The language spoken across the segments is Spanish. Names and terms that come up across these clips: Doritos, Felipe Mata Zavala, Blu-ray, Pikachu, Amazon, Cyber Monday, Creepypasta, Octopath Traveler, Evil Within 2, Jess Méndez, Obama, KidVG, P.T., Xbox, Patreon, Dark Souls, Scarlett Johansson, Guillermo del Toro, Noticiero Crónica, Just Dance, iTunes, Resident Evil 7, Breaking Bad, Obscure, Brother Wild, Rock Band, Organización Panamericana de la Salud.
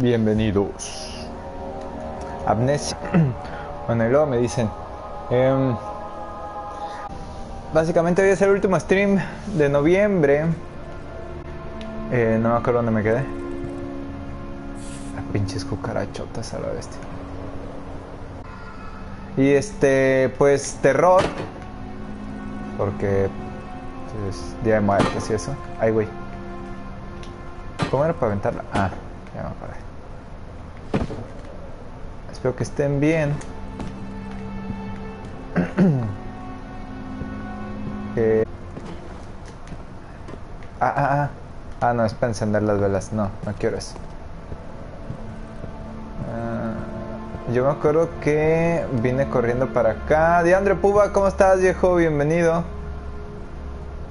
Bienvenidos. Amnesia. Bueno, y luego me dicen. Básicamente voy a hacer el último stream de noviembre. No me acuerdo dónde me quedé. Las pinches cucarachotas a la bestia. Y pues terror. Porque es Día de Muertos y eso. Ay, güey. ¿Cómo era para aventarla? Ah, ya me acordé. Espero que estén bien. Ah, no, es para encender las velas. No, no quiero eso. Yo me acuerdo que vine corriendo para acá. Diandre Puba, ¿cómo estás, viejo? Bienvenido.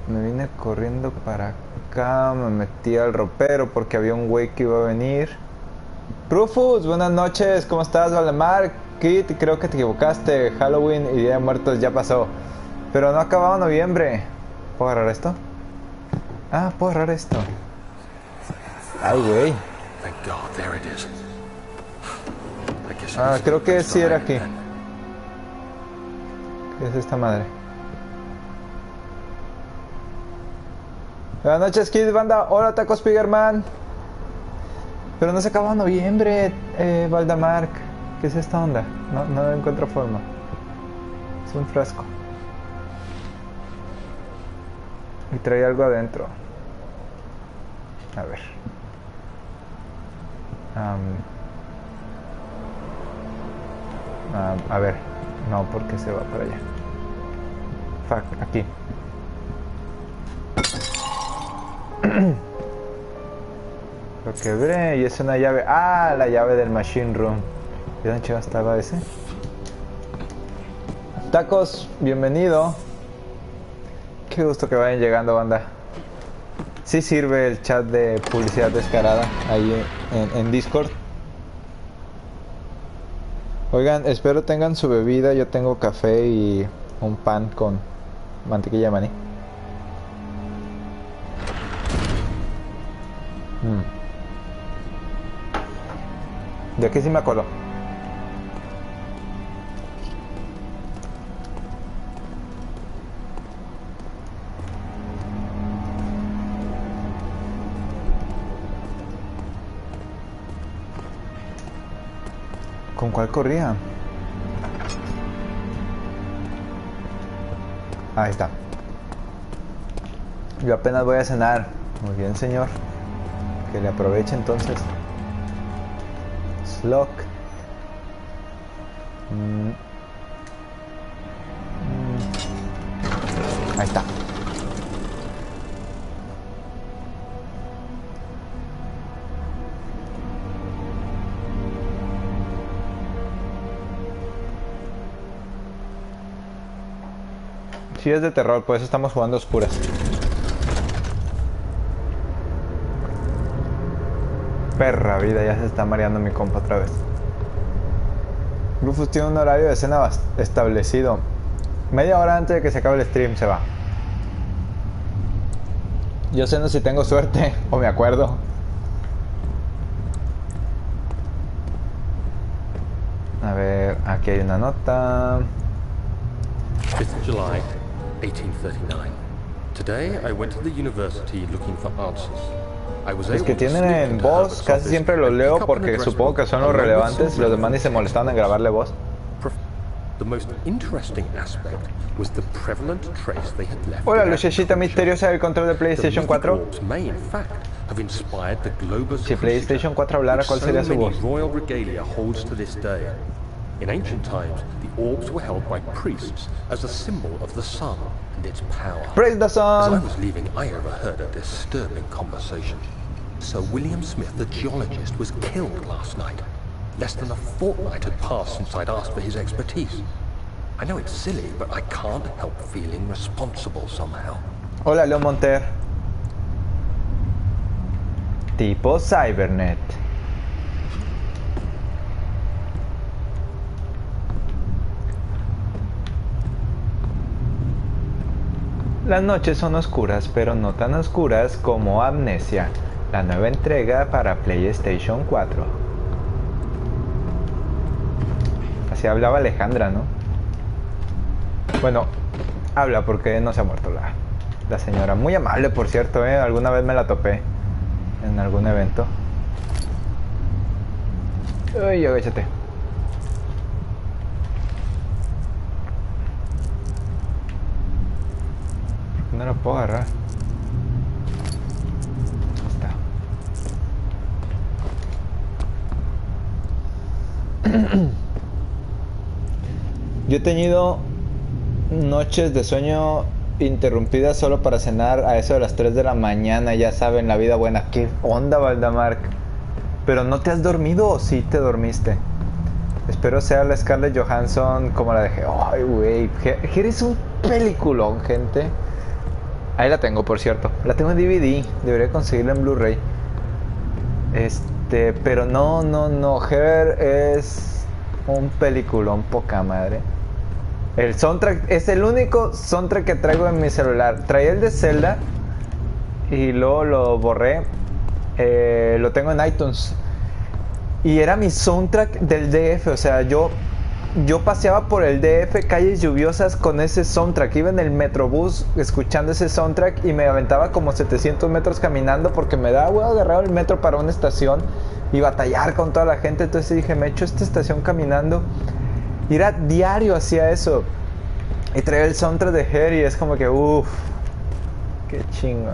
Me vine corriendo para acá. Me metí al ropero porque había un güey que iba a venir. Rufus, buenas noches. ¿Cómo estás, Valemar? Kit, creo que te equivocaste. Halloween y Día de Muertos ya pasó. Pero no ha acabado noviembre. ¿Puedo agarrar esto? Ah, puedo agarrar esto. Ay, güey. Ah, creo que sí era aquí. ¿Qué es esta madre? Buenas noches, Kids Banda. Hola, Tacos Spiderman. Pero no se acabó noviembre, Valdamark. ¿Qué es esta onda? No encuentro forma. Es un frasco. Y trae algo adentro. A ver. A ver, no, porque se va para allá. Fuck, aquí. Lo quebré y es una llave. Ah, la llave del machine room. ¿De dónde chido estaba ese? Tacos, bienvenido. Qué gusto que vayan llegando, banda. Sí sirve el chat de publicidad descarada ahí en Discord. Oigan, espero tengan su bebida. Yo tengo café y un pan con mantequilla de maní. De aquí sí me acuerdo. ¿Con cuál corría? Ahí está. Yo apenas voy a cenar. Muy bien, señor. Que le aproveche entonces. Slok. Ahí está. Sí, es de terror, por eso estamos jugando oscuras. Perra vida, ya se está mareando mi compa otra vez. Rufus tiene un horario de cena establecido. Media hora antes de que se acabe el stream se va. Yo ceno si tengo suerte o me acuerdo. A ver, aquí hay una nota. 5 de July, 1839. Today I went to the university looking for answers. Los que tienen en voz casi siempre los leo porque supongo que son los relevantes. Los demás ni se molestaban en grabarle voz. Hola, Luchechita misteriosa del control de PlayStation 4. Si PlayStation 4 hablara, ¿cuál sería su voz? In ancient times, the orbs were held by priests as a symbol of the sun and its power. Praise the sun! As I was leaving, I overheard a disturbing conversation. Sir William Smith, the geologist, was killed last night. Less than a fortnight had passed since I'd asked for his expertise. I know it's silly, but I can't help feeling responsible somehow. Hola, Leo Monter. Tipo Cybernet. Las noches son oscuras, pero no tan oscuras como Amnesia. la nueva entrega para PlayStation 4. Así hablaba Alejandra, ¿no? Bueno, habla porque no se ha muerto la señora. Muy amable, por cierto, ¿eh? Alguna vez me la topé en algún evento. Uy, agáchate. No la puedo agarrar. Ahí está. Yo he tenido noches de sueño interrumpidas solo para cenar a eso de las 3 de la mañana. Ya saben, la vida buena. ¿Qué onda, Valdemar? Pero no te has dormido, o sí te dormiste. Espero sea la Scarlett Johansson como la dejé. Ay, güey. Eres un peliculón, gente. Ahí la tengo, por cierto. La tengo en DVD. Debería conseguirla en Blu-ray. Pero no. Her es un peliculón poca madre. El soundtrack es el único soundtrack que traigo en mi celular. Traía el de Zelda y luego lo borré. Lo tengo en iTunes. Y era mi soundtrack del DF. O sea, yo paseaba por el DF, calles lluviosas, con ese soundtrack. Iba en el metrobús escuchando ese soundtrack y me aventaba como 700 metros caminando porque me daba huevo agarrar el metro para una estación y batallar con toda la gente. Entonces dije, me echo esta estación caminando. Y era diario, hacía eso. Y traía el soundtrack de Her y es como que, uff, qué chingo.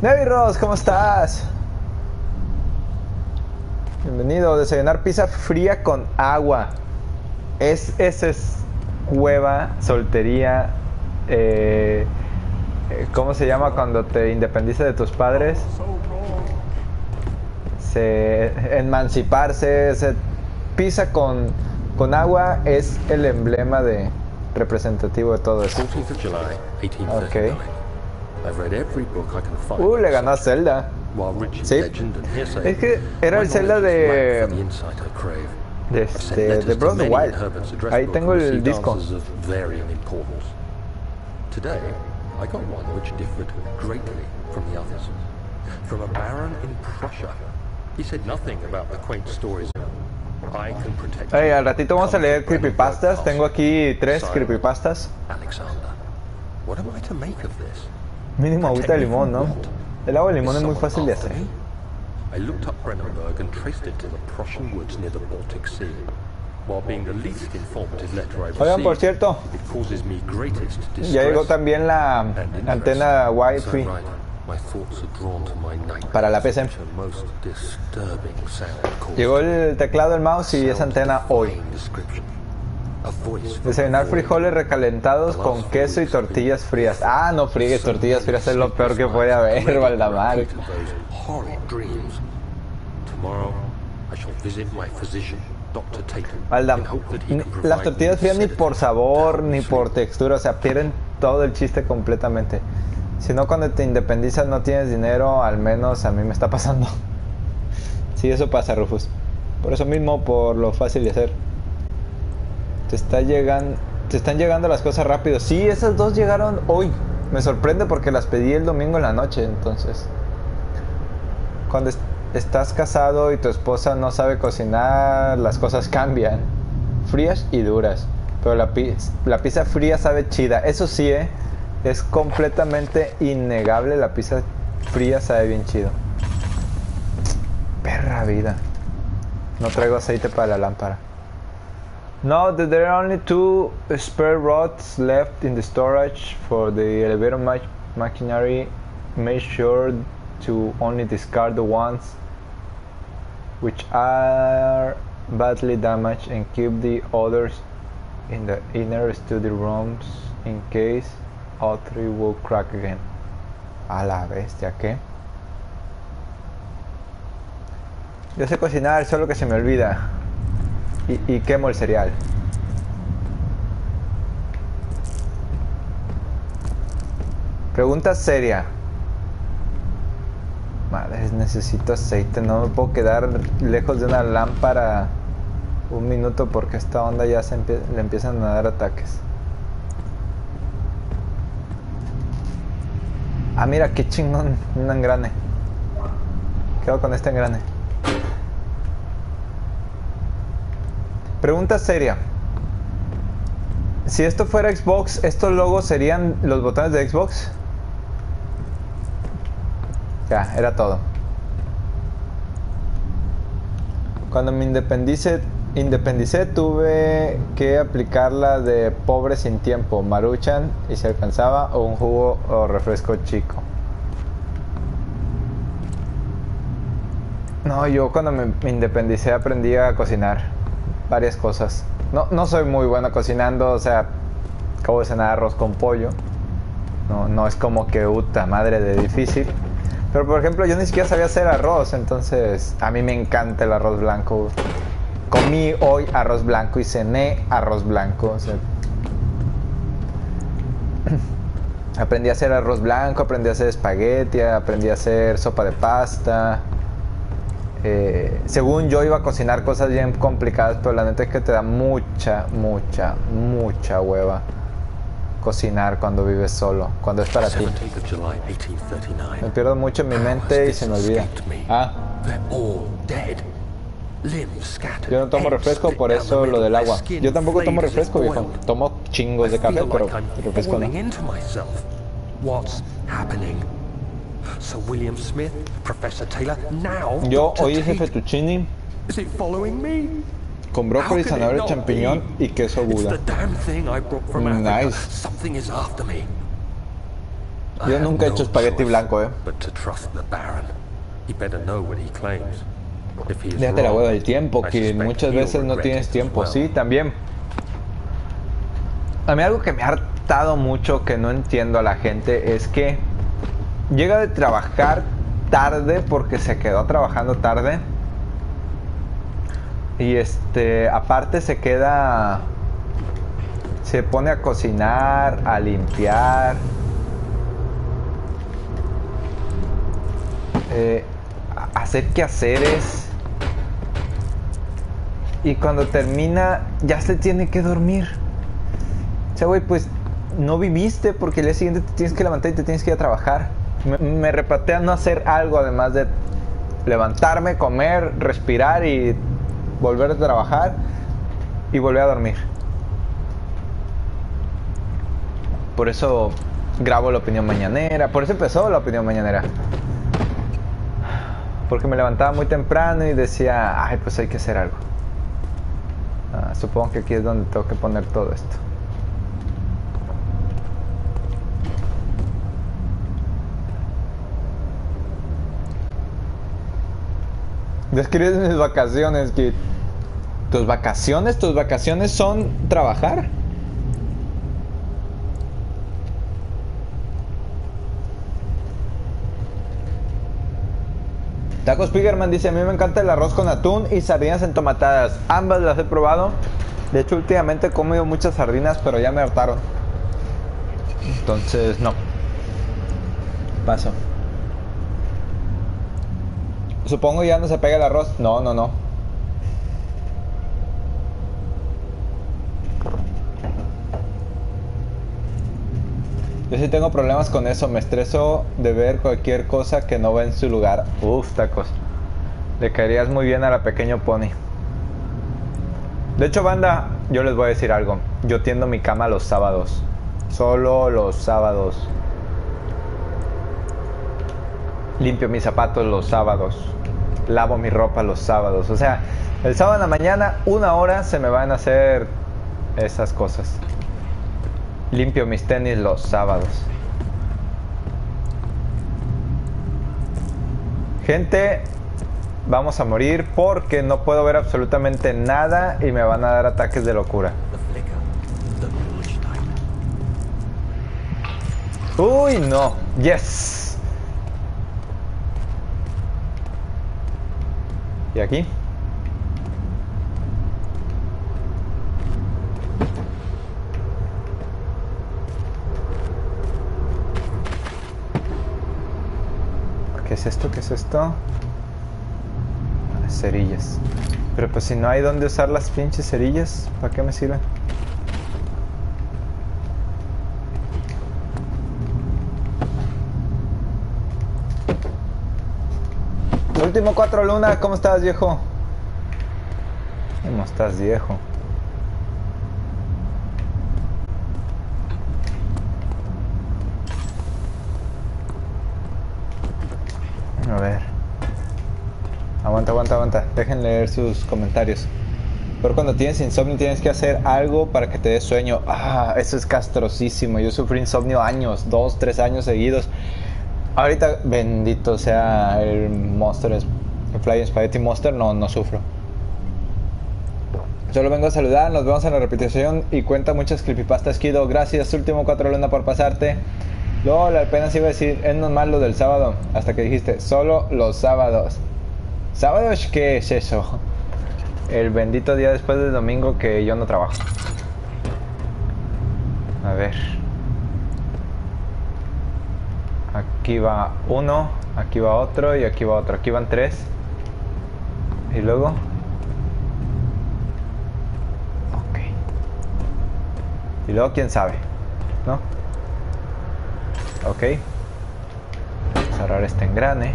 Nevi Ross, ¿cómo estás? Bienvenido. Desayunar pizza fría con agua. Esa es cueva, soltería. ¿Cómo se llama cuando te independizas de tus padres? Emanciparse. Pizza con agua es el emblema de representativo de todo eso. Okay. Le ganó a Zelda. Sí. Es que era el Zelda de Brother Wild. Ahí tengo el disco. From a baron in Prussia. He said nothing about the quaint stories. I can protect you. Hey, al ratito vamos a leer creepypastas. Tengo aquí 3 creepypastas. Alexander, what am I to make of this? Mínimo agüita de limón, ¿no? El agua de limón es muy fácil de hacer. I looked up Brandenburg and traced it to the Prussian woods near the Baltic Sea. While being the least informative letter I received. Oigan, por cierto, ya llegó también la antena Wi-Fi para la PC. Llegó el teclado, el mouse y esa antena hoy. Desayunar frijoles recalentados con queso y tortillas frías. Ah, no friegues, tortillas frías es lo peor que puede haber, Valdemar. Las tortillas frías ni por sabor ni por textura, o sea, pierden todo el chiste completamente. Si no, cuando te independizas no tienes dinero, al menos a mí me está pasando. Sí, eso pasa, Rufus. Por eso mismo, por lo fácil de hacer. Te están llegando las cosas rápido. Sí, esas 2 llegaron hoy. Me sorprende porque las pedí el domingo en la noche, entonces. Cuando estás casado y tu esposa no sabe cocinar, las cosas cambian. Frías y duras. Pero la pizza fría sabe chida. Eso sí, es completamente innegable, la pizza fría sabe bien chido. Perra vida. No traigo aceite para la lámpara. No, there are only 2 spare rods left in the storage for the elevator machinery. Make sure to only discard the ones which are badly damaged and keep the others in the inner study rooms in case O3 will crack again. A la bestia, ¿qué? Yo sé cocinar, solo que se me olvida. Y quemo el cereal. Pregunta seria. Madre, necesito aceite. No me puedo quedar lejos de una lámpara un minuto porque esta onda ya le empiezan a dar ataques. Ah, mira, qué chingón, un engrane. ¿Qué hago con este engrane? Pregunta seria. Si esto fuera Xbox, ¿estos logos serían los botones de Xbox? Ya, era todo. Cuando me independicé tuve que aplicar la de pobre sin tiempo, Maruchan, y se alcanzaba, o un jugo o refresco chico. No, yo cuando me independicé aprendí a cocinar varias cosas. No soy muy bueno cocinando, o sea, acabo de cenar arroz con pollo. No es como que puta madre de difícil. Pero por ejemplo, yo ni siquiera sabía hacer arroz, entonces a mí me encanta el arroz blanco. Comí hoy arroz blanco y cené arroz blanco. O sea, aprendí a hacer arroz blanco, aprendí a hacer espagueti, aprendí a hacer sopa de pasta. Según yo iba a cocinar cosas bien complicadas, pero la neta es que te da mucha hueva cocinar cuando vives solo, cuando es para ti. Me pierdo mucho en mi mente y se me olvida. Ah. Yo no tomo refresco, por eso lo del agua. Yo tampoco tomo refresco, viejo. Tomo chingos de café, pero refresco no. Yo hoy hice fettuccini con brócoli, zanahoria, champiñón y queso gouda. Nice. Yo nunca he hecho espagueti blanco, Déjate la hueva del tiempo, que muchas veces no tienes tiempo. Sí, también. A mí algo que me ha hartado mucho, que no entiendo a la gente, es que llega de trabajar tarde porque se quedó trabajando tarde. Y aparte se queda, se pone a cocinar, a limpiar. Hacer quehaceres. Y cuando termina, ya se tiene que dormir. O sea, güey, pues no viviste, porque el día siguiente te tienes que levantar y te tienes que ir a trabajar. Me repatea no hacer algo además de levantarme, comer, respirar y volver a trabajar y volver a dormir. Por eso grabo la opinión mañanera. Por eso empezó la opinión mañanera. Porque me levantaba muy temprano y decía, ay, pues hay que hacer algo. Ah, supongo que aquí es donde tengo que poner todo esto. Describes mis vacaciones, Kid. ¿Tus vacaciones son trabajar? Tacos Pigerman dice, a mí me encanta el arroz con atún y sardinas entomatadas. Ambas las he probado. De hecho, últimamente he comido muchas sardinas, pero ya me hartaron. Entonces, no. Paso. Supongo ya no se pega el arroz. No. Yo sí tengo problemas con eso. Me estreso de ver cualquier cosa que no va en su lugar. Uf, tacos. Le caerías muy bien a la Pequeño Pony. De hecho, banda, yo les voy a decir algo. Yo tiendo mi cama los sábados. Solo los sábados. Limpio mis zapatos los sábados. Lavo mi ropa los sábados. O sea, el sábado en la mañana, una hora, se me van a hacer esas cosas. Limpio mis tenis los sábados. Gente, vamos a morir porque no puedo ver absolutamente nada y me van a dar ataques de locura. Uy, no. Yes. ¿Y aquí? ¿Qué es esto? ¿Qué es esto? Las cerillas. Pero pues si no hay dónde usar las pinches cerillas, ¿para qué me sirven? Último 4 lunas, ¿cómo estás, viejo? ¿Cómo estás, viejo? A ver. Aguanta, aguanta, aguanta. Dejen leer sus comentarios. Pero cuando tienes insomnio tienes que hacer algo para que te dé sueño. Ah, eso es castrosísimo. Yo sufrí insomnio años, 2, 3 años seguidos. Ahorita, bendito sea el Monster, el Flying Spaghetti Monster, no sufro. Solo vengo a saludar, nos vemos en la repetición y cuenta muchas creepypastas, Kido. Gracias, último 4 lunas por pasarte. LOL, apenas iba a decir, es normal lo del sábado, hasta que dijiste, solo los sábados. ¿Sábados qué es eso? El bendito día después del domingo que yo no trabajo. A ver. Aquí va uno, aquí va otro y aquí va otro. Aquí van 3. Y luego... Ok. Y luego quién sabe, ¿no? Ok. Vamos a cerrar este engrane.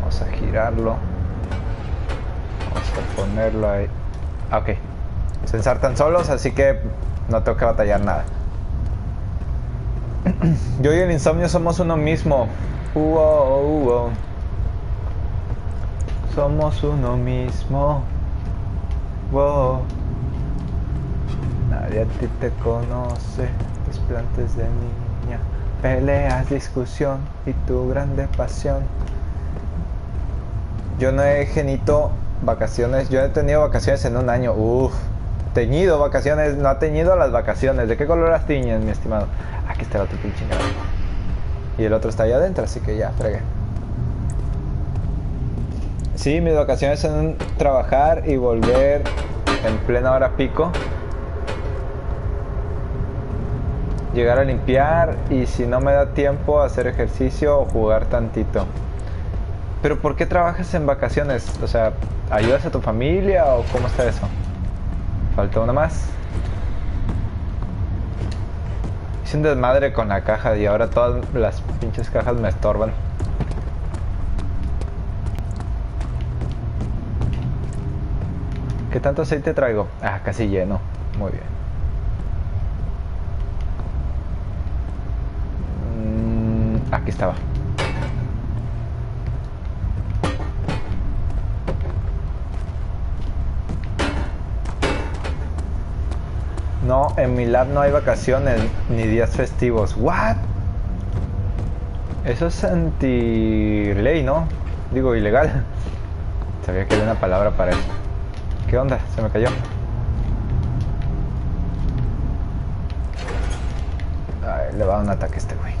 Vamos a girarlo. Vamos a ponerlo ahí. Ok. Se ensartan solos, así que no tengo que batallar nada. Yo y el insomnio somos uno mismo. Somos uno mismo. Wow. Nadie a ti te conoce. Tus plantes de niña. Peleas, discusión y tu grande pasión. Yo no he genito vacaciones. Yo he tenido vacaciones en un año. Uff. Teñido vacaciones, no ha teñido las vacaciones. ¿De qué color las tiñes, mi estimado? Aquí está el otro pinche negro. Y el otro está allá adentro, así que ya, fregué. Sí, mis vacaciones son trabajar y volver en plena hora pico. Llegar a limpiar y si no me da tiempo hacer ejercicio o jugar tantito. Pero ¿por qué trabajas en vacaciones? O sea, ¿ayudas a tu familia o cómo está eso? Falta una más. Hice un desmadre con la caja y ahora todas las pinches cajas me estorban. ¿Qué tanto aceite traigo? Ah, casi lleno. Muy bien. Aquí estaba. No, en mi lab no hay vacaciones ni días festivos. ¿What? Eso es anti-ley, ¿no? Digo, ilegal. Sabía que había una palabra para eso. ¿Qué onda? Se me cayó. Ay, le va a dar un ataque a este güey.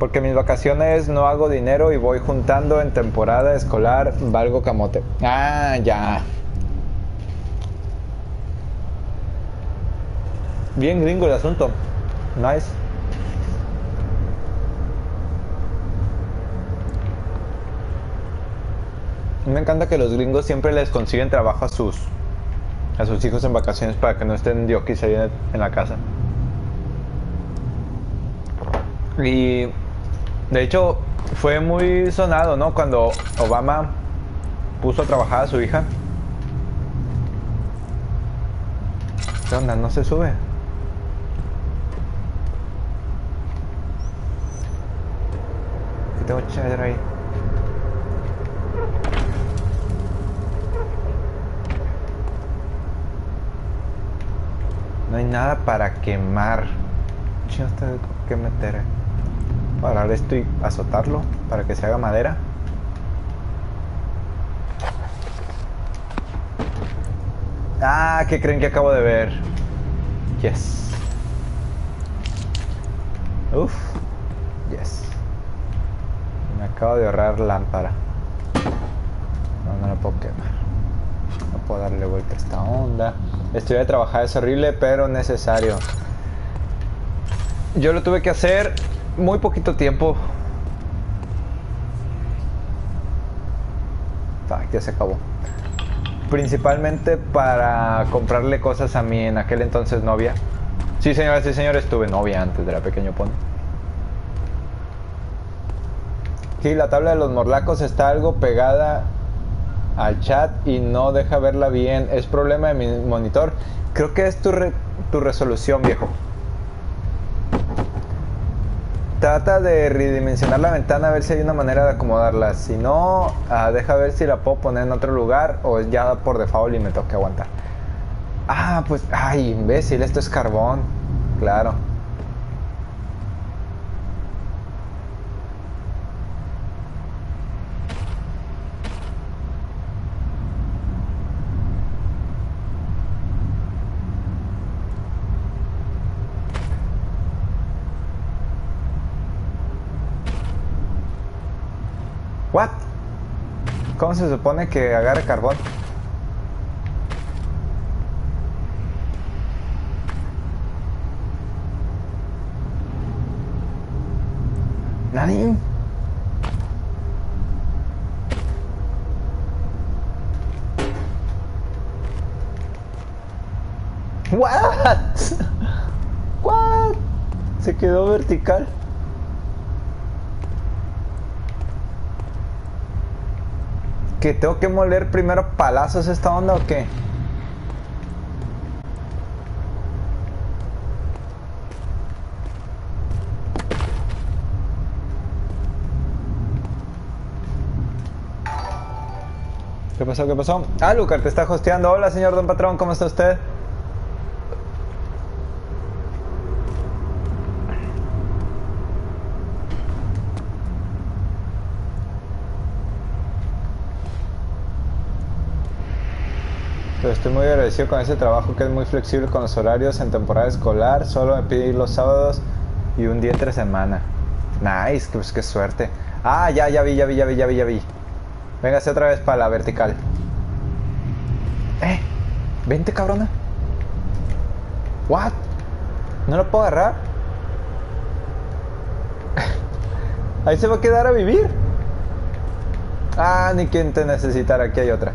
Porque en mis vacaciones no hago dinero y voy juntando en temporada escolar, valgo camote. Ah, ya. Bien gringo el asunto. Nice. Me encanta que los gringos siempre les consiguen trabajo a sus hijos en vacaciones para que no estén diokis ahí en la casa. Y de hecho fue muy sonado, ¿no? Cuando Obama puso a trabajar a su hija. ¿Qué onda? No se sube. Tengo chadra ahí. No hay nada para quemar. Yo tengo que meter. Parar esto y azotarlo para que se haga madera. Ah, ¿qué creen que acabo de ver? Yes. Uf. Yes. Me acabo de ahorrar lámpara. No la puedo quemar. No puedo darle vuelta a esta onda. Estudiar de trabajar es horrible, pero necesario. Yo lo tuve que hacer muy poquito tiempo. Ah, ya se acabó. Principalmente para comprarle cosas a mi en aquel entonces novia. Sí, señoras y señores, tuve novia antes de la pequeño pony. Sí, la tabla de los morlacos está algo pegada al chat y no deja verla bien. Es problema de mi monitor. Creo que es tu resolución, viejo. Trata de redimensionar la ventana, a ver si hay una manera de acomodarla. Si no, deja ver si la puedo poner en otro lugar o ya por default y me tengo que aguantar. Ah, pues, ay, imbécil, esto es carbón. Claro. What? ¿Cómo se supone que agarre carbón? ¿Nadie? What? What? Se quedó vertical. ¿Que tengo que moler primero palazos esta onda o qué? ¿Qué pasó? ¿Qué pasó? Ah, Lucar, te está hosteando. Hola, señor Don Patrón, ¿cómo está usted? Pero estoy muy agradecido con ese trabajo que es muy flexible con los horarios en temporada escolar. Solo me pide ir los sábados y un día entre semana. Nice, pues qué suerte. Ah, ya vi. Véngase otra vez para la vertical. Vente, cabrona. What? ¿No lo puedo agarrar? Ahí se va a quedar a vivir. Ah, ni quien te necesitara. Aquí hay otra.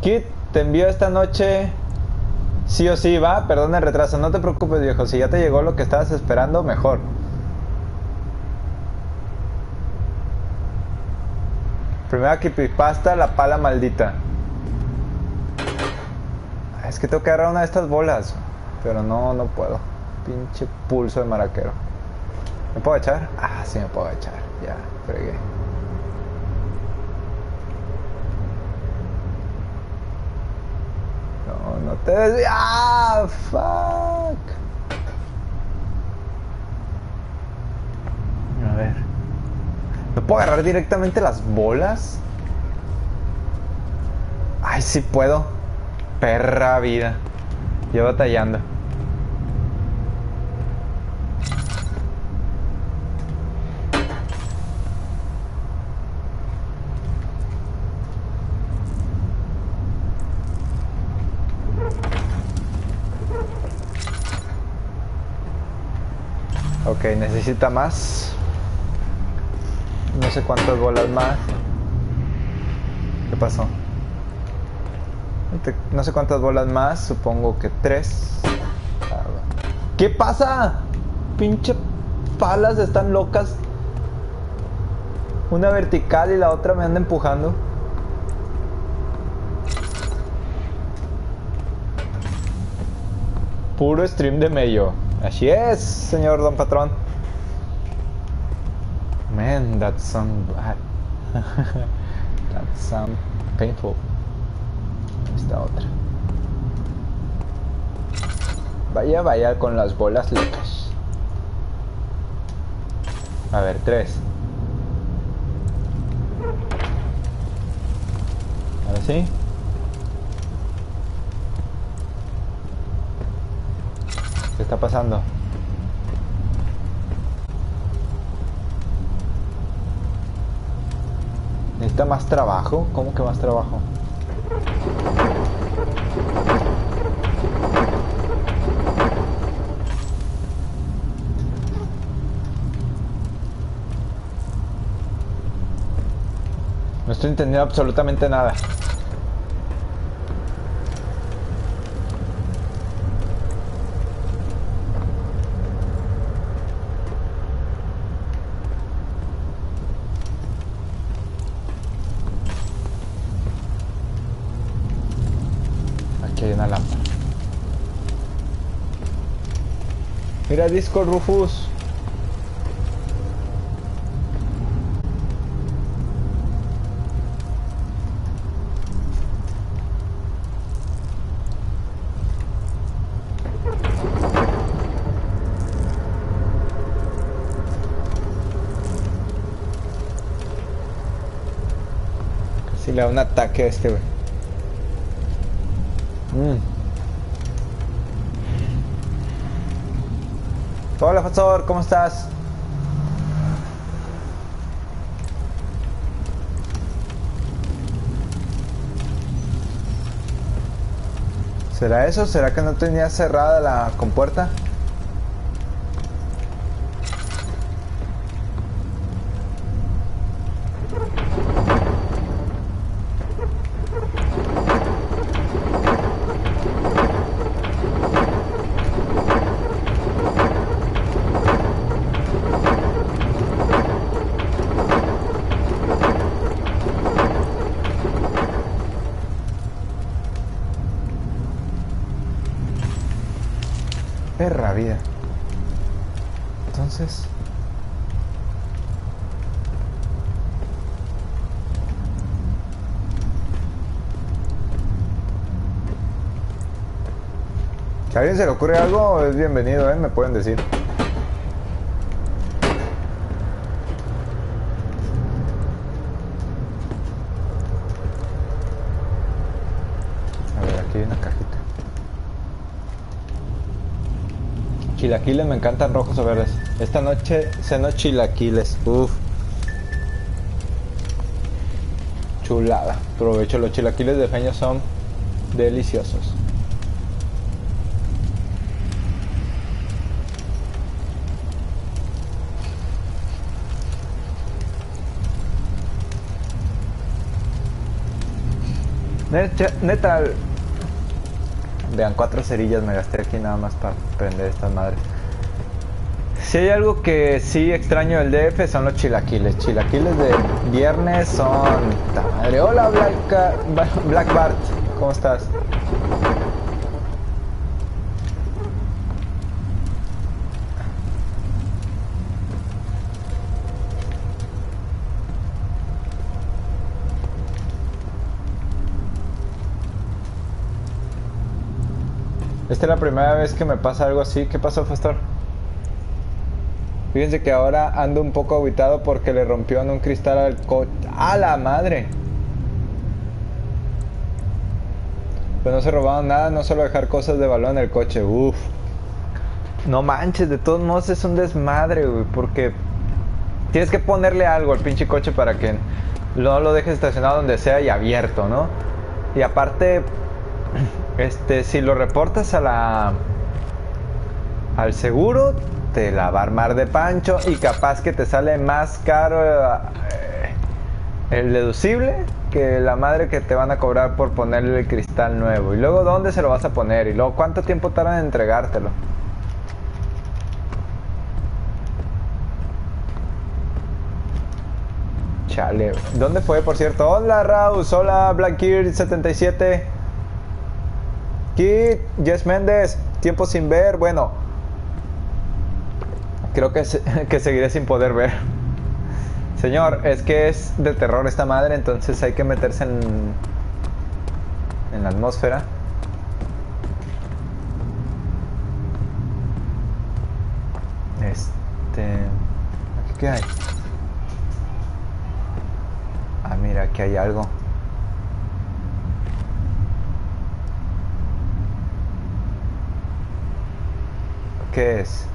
Kid, te envío esta noche. Sí o sí, va. Perdona el retraso. No te preocupes, viejo. Si ya te llegó lo que estabas esperando, mejor. Primera creepypasta, la pala maldita. Es que tengo que agarrar una de estas bolas. Pero no puedo. Pinche pulso de maraquero. ¿Me puedo echar? Ah, sí me puedo echar. Ya, fregué. No te des... ¡Ah! ¡Fuck! A ver. ¿No puedo agarrar directamente las bolas? ¡Ay, sí puedo! ¡Perra vida! Yo batallando. Ok, necesita más. No sé cuántas bolas más. ¿Qué pasó? No sé cuántas bolas más. Supongo que 3. ¿Qué pasa? Pinche palas están locas. Una vertical y la otra me anda empujando. Puro stream de mello. Así es, señor Don Patrón. Man, that sounds bad. That sounds painful. Esta otra. Vaya con las bolas locas. A ver, 3. Ahora sí. ¿Qué está pasando? ¿Necesita más trabajo? ¿Cómo que más trabajo? No estoy entendiendo absolutamente nada. Mira Discord, Rufus. Si le da un ataque a este, güey. Hola, Fazor, ¿cómo estás? ¿Será eso? ¿Será que no tenía cerrada la compuerta? Entonces, si a alguien se le ocurre algo, es bienvenido, me pueden decir. A ver, aquí hay una cajita. Chilaquiles, me encantan rojos o verdes. Esta noche ceno chilaquiles. Uff. Chulada. Aprovecho, los chilaquiles de Feño son deliciosos. Neta. Vean, 4 cerillas me gasté aquí nada más para prender estas madres. Si hay algo que sí extraño del DF son los chilaquiles. Chilaquiles de viernes son... madre. Hola, Black Bart, ¿cómo estás? Esta es la primera vez que me pasa algo así. ¿Qué pasó, Pastor? Fíjense que ahora ando un poco aguitado porque le rompió en un cristal al coche. ¡A la madre! Pues no se robaron nada, no solo dejar cosas de valor en el coche. Uff. No manches, de todos modos es un desmadre, güey. Porque tienes que ponerle algo al pinche coche para que no lo dejes estacionado donde sea y abierto, ¿no? Y aparte... si lo reportas a al seguro, te la va a armar de pancho y capaz que te sale más caro el deducible que la madre que te van a cobrar por ponerle el cristal nuevo. Y luego, ¿dónde se lo vas a poner? Y luego, ¿cuánto tiempo tardan en entregártelo? Chale, ¿dónde fue, por cierto? Hola, Raus, hola, Blackbeard77. Kid, Jess Méndez, tiempo sin ver. Bueno, creo que seguiré sin poder ver. Señor, es que es de terror esta madre, entonces hay que meterse en la atmósfera. ¿Aquí qué hay? Ah, mira, aquí hay algo. ¿Qué es?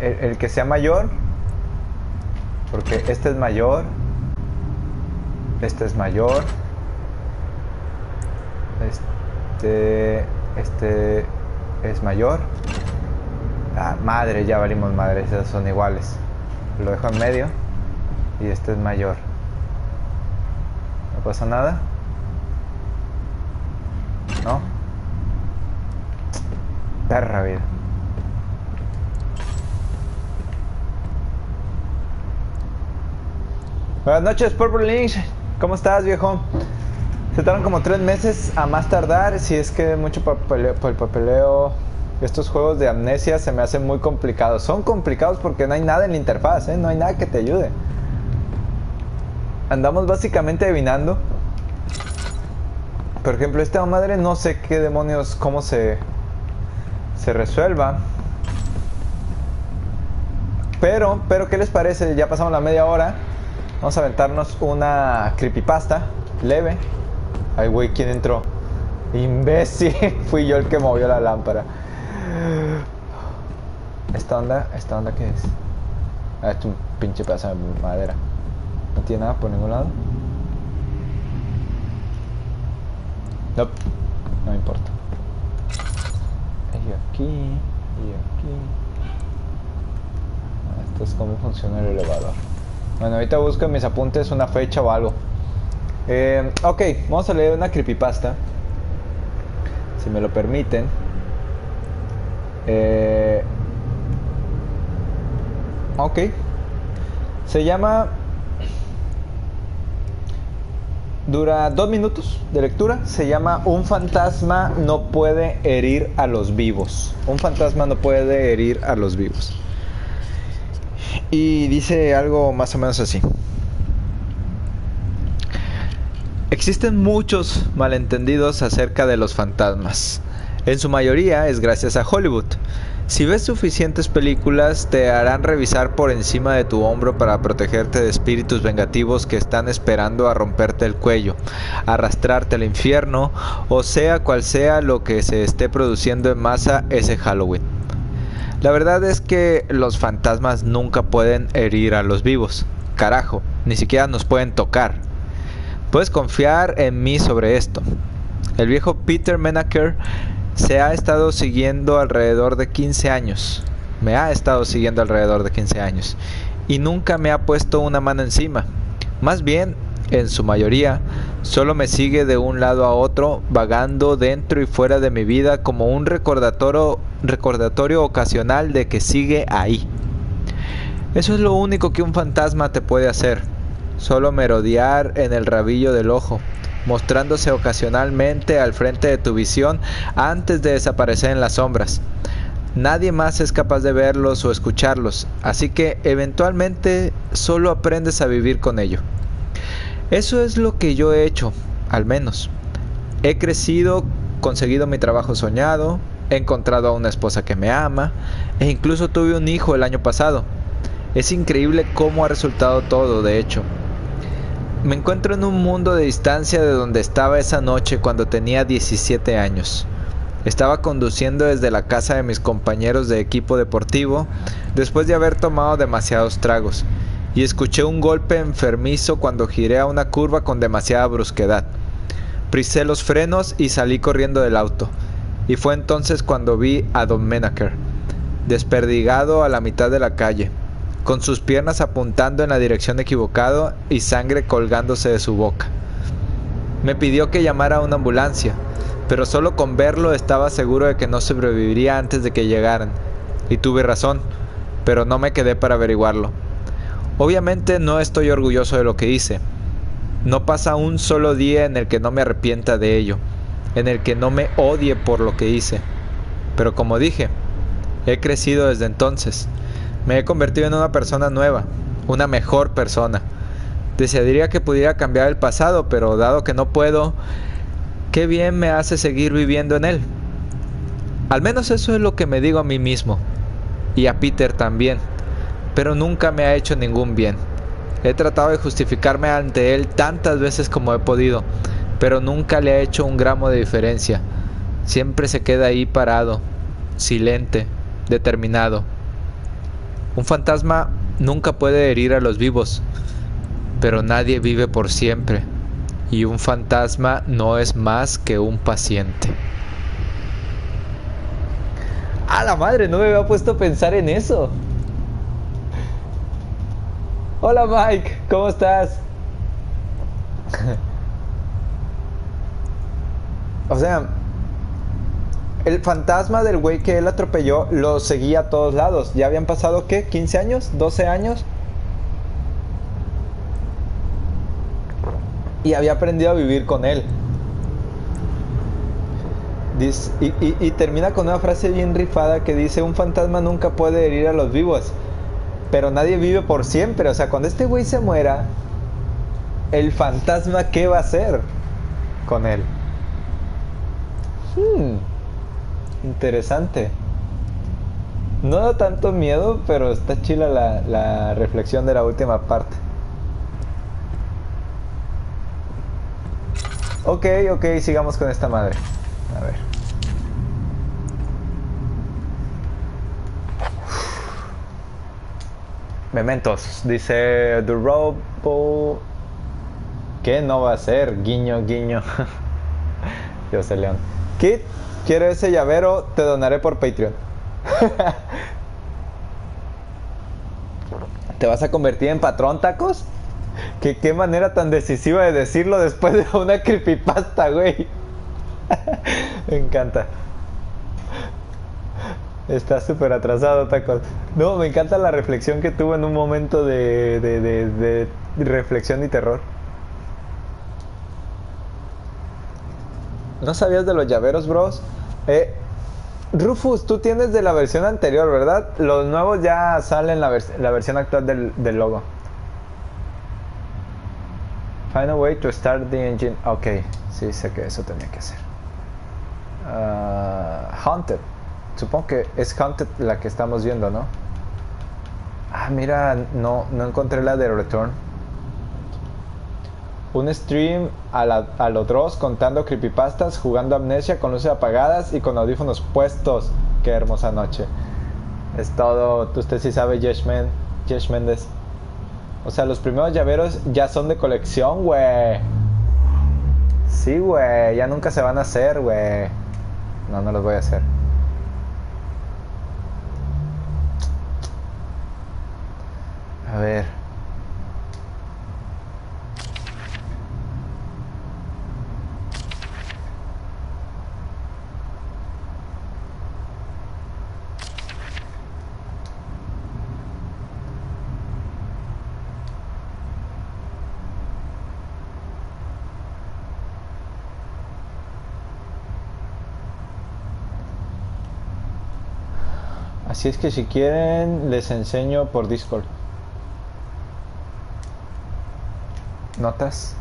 El que sea mayor, porque este es mayor, este es mayor, este es mayor. Ah, madre, ya valimos madre, esas son iguales. Lo dejo en medio y este es mayor. ¿No pasa nada? ¿No? Perra vida. Buenas noches, Purple Lynch. ¿Cómo estás, viejo? Se tardan como 3 meses a más tardar. Si es que mucho papeleo, estos juegos de Amnesia se me hacen muy complicados. Son complicados porque no hay nada en la interfaz, ¿eh? No hay nada que te ayude. Andamos básicamente adivinando. Por ejemplo, esta madre no sé qué demonios, cómo se resuelva. Pero ¿qué les parece? Ya pasamos la media hora. Vamos a aventarnos una creepypasta leve. Ay, güey, ¿quién entró? Imbécil, fui yo el que movió la lámpara. ¿Esta onda qué es? Ah, es un pinche pedazo de madera. No tiene nada por ningún lado. No, no me importa. Y aquí, y aquí. Esto es cómo funciona el elevador. Bueno, ahorita busco en mis apuntes una fecha o algo. Ok, vamos a leer una creepypasta, si me lo permiten. Ok. Se llama... Dura 2 minutos de lectura. Se llama Un fantasma no puede herir a los vivos. Un fantasma no puede herir a los vivos. Y dice algo más o menos así. Existen muchos malentendidos acerca de los fantasmas. En su mayoría es gracias a Hollywood. Si ves suficientes películas, te harán revisar por encima de tu hombro para protegerte de espíritus vengativos que están esperando a romperte el cuello, arrastrarte al infierno, o sea cual sea lo que se esté produciendo en masa ese Halloween. La verdad es que los fantasmas nunca pueden herir a los vivos. Carajo, ni siquiera nos pueden tocar. Puedes confiar en mí sobre esto. El viejo Peter Menaker se ha estado siguiendo alrededor de 15 años. Me ha estado siguiendo alrededor de 15 años. Y nunca me ha puesto una mano encima. Más bien, en su mayoría, solo me sigue de un lado a otro, vagando dentro y fuera de mi vida como un recordatorio ocasional de que sigue ahí. Eso es lo único que un fantasma te puede hacer. Solo merodear en el rabillo del ojo, mostrándose ocasionalmente al frente de tu visión antes de desaparecer en las sombras. Nadie más es capaz de verlos o escucharlos, así que eventualmente solo aprendes a vivir con ello. Eso es lo que yo he hecho, al menos. He crecido, conseguido mi trabajo soñado, he encontrado a una esposa que me ama, e incluso tuve un hijo el año pasado. Es increíble cómo ha resultado todo, de hecho. Me encuentro en un mundo de distancia de donde estaba esa noche cuando tenía 17 años. Estaba conduciendo desde la casa de mis compañeros de equipo deportivo después de haber tomado demasiados tragos, y escuché un golpe enfermizo cuando giré a una curva con demasiada brusquedad. Prisé los frenos y salí corriendo del auto, y fue entonces cuando vi a Don Menaker, desperdigado a la mitad de la calle, con sus piernas apuntando en la dirección equivocada y sangre colgándose de su boca. Me pidió que llamara a una ambulancia, pero solo con verlo estaba seguro de que no sobreviviría antes de que llegaran. Y tuve razón, pero no me quedé para averiguarlo. Obviamente no estoy orgulloso de lo que hice. No pasa un solo día en el que no me arrepienta de ello, en el que no me odie por lo que hice. Pero como dije, he crecido desde entonces. Me he convertido en una persona nueva, una mejor persona. Desearía que pudiera cambiar el pasado, pero dado que no puedo, qué bien me hace seguir viviendo en él. Al menos eso es lo que me digo a mí mismo, y a Peter también, pero nunca me ha hecho ningún bien. He tratado de justificarme ante él tantas veces como he podido, pero nunca le ha hecho un gramo de diferencia. Siempre se queda ahí parado, silente, determinado. Un fantasma nunca puede herir a los vivos, pero nadie vive por siempre, y un fantasma no es más que un paciente. ¡A la madre! No me había puesto a pensar en eso. Hola Mike, ¿cómo estás? O sea, el fantasma del güey que él atropelló lo seguía a todos lados. ¿Ya habían pasado qué? ¿15 años? ¿12 años? Y había aprendido a vivir con él. Dice, y termina con una frase bien rifada que dice: un fantasma nunca puede herir a los vivos, pero nadie vive por siempre. O sea, cuando este güey se muera, el fantasma, ¿qué va a hacer con él? Interesante. No da tanto miedo, pero está chila la reflexión de la última parte. Ok, sigamos con esta madre. A ver. Mementos, dice The Robo. ¿Qué no va a ser? Guiño, guiño. Yo sé, León. Kid, quiero ese llavero, te donaré por Patreon. ¿Te vas a convertir en patrón, tacos? Qué manera tan decisiva de decirlo después de una creepypasta, güey. Me encanta. Está súper atrasado, tacos. No, me encanta la reflexión que tuvo en un momento de reflexión y terror. ¿No sabías de los llaveros, bros? Rufus, tú tienes de la versión anterior, ¿verdad? Los nuevos ya salen la versión actual del logo. Find a way to start the engine. Ok, sí, sé que eso tenía que hacer. Haunted. Supongo que es Haunted la que estamos viendo, ¿no? Ah, mira, no encontré la de Return. Un stream a los Dross contando creepypastas, jugando Amnesia con luces apagadas y con audífonos puestos. Qué hermosa noche. Es todo. Usted sí sabe, Yesh Méndez. O sea, los primeros llaveros ya son de colección, güey. Sí, güey. Ya nunca se van a hacer, güey. No los voy a hacer. A ver. Así es que si quieren, les enseño por Discord. Notas.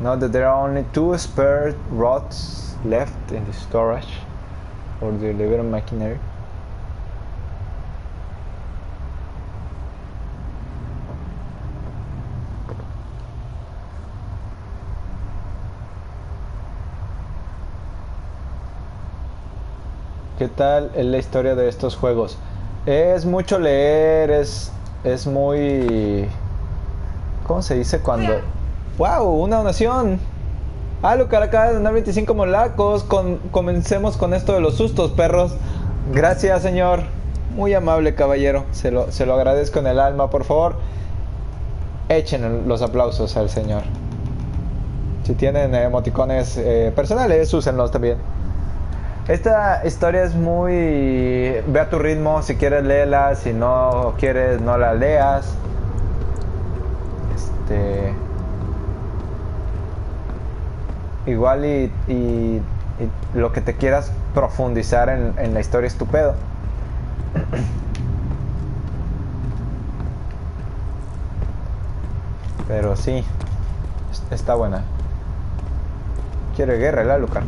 Note that there are only 2 spare rods left in the storage for the delivery machinery. ¿Qué tal es la historia de estos juegos? Es mucho leer, es muy... ¿Cómo se dice cuando...? ¡Wow! ¡Una donación! ¡Ah, lo que acaba de donar 25 molacos! Comencemos con esto de los sustos, perros. Gracias, señor. Muy amable, caballero. Se lo agradezco en el alma, por favor. Echen los aplausos al señor. Si tienen emoticones personales, úsenlos también. Esta historia es muy... Ve a tu ritmo, si quieres léela, si no quieres no la leas. Igual y lo que te quieras profundizar en la historia es tu pedo. Pero sí, está buena. Quiere guerra el Alucard.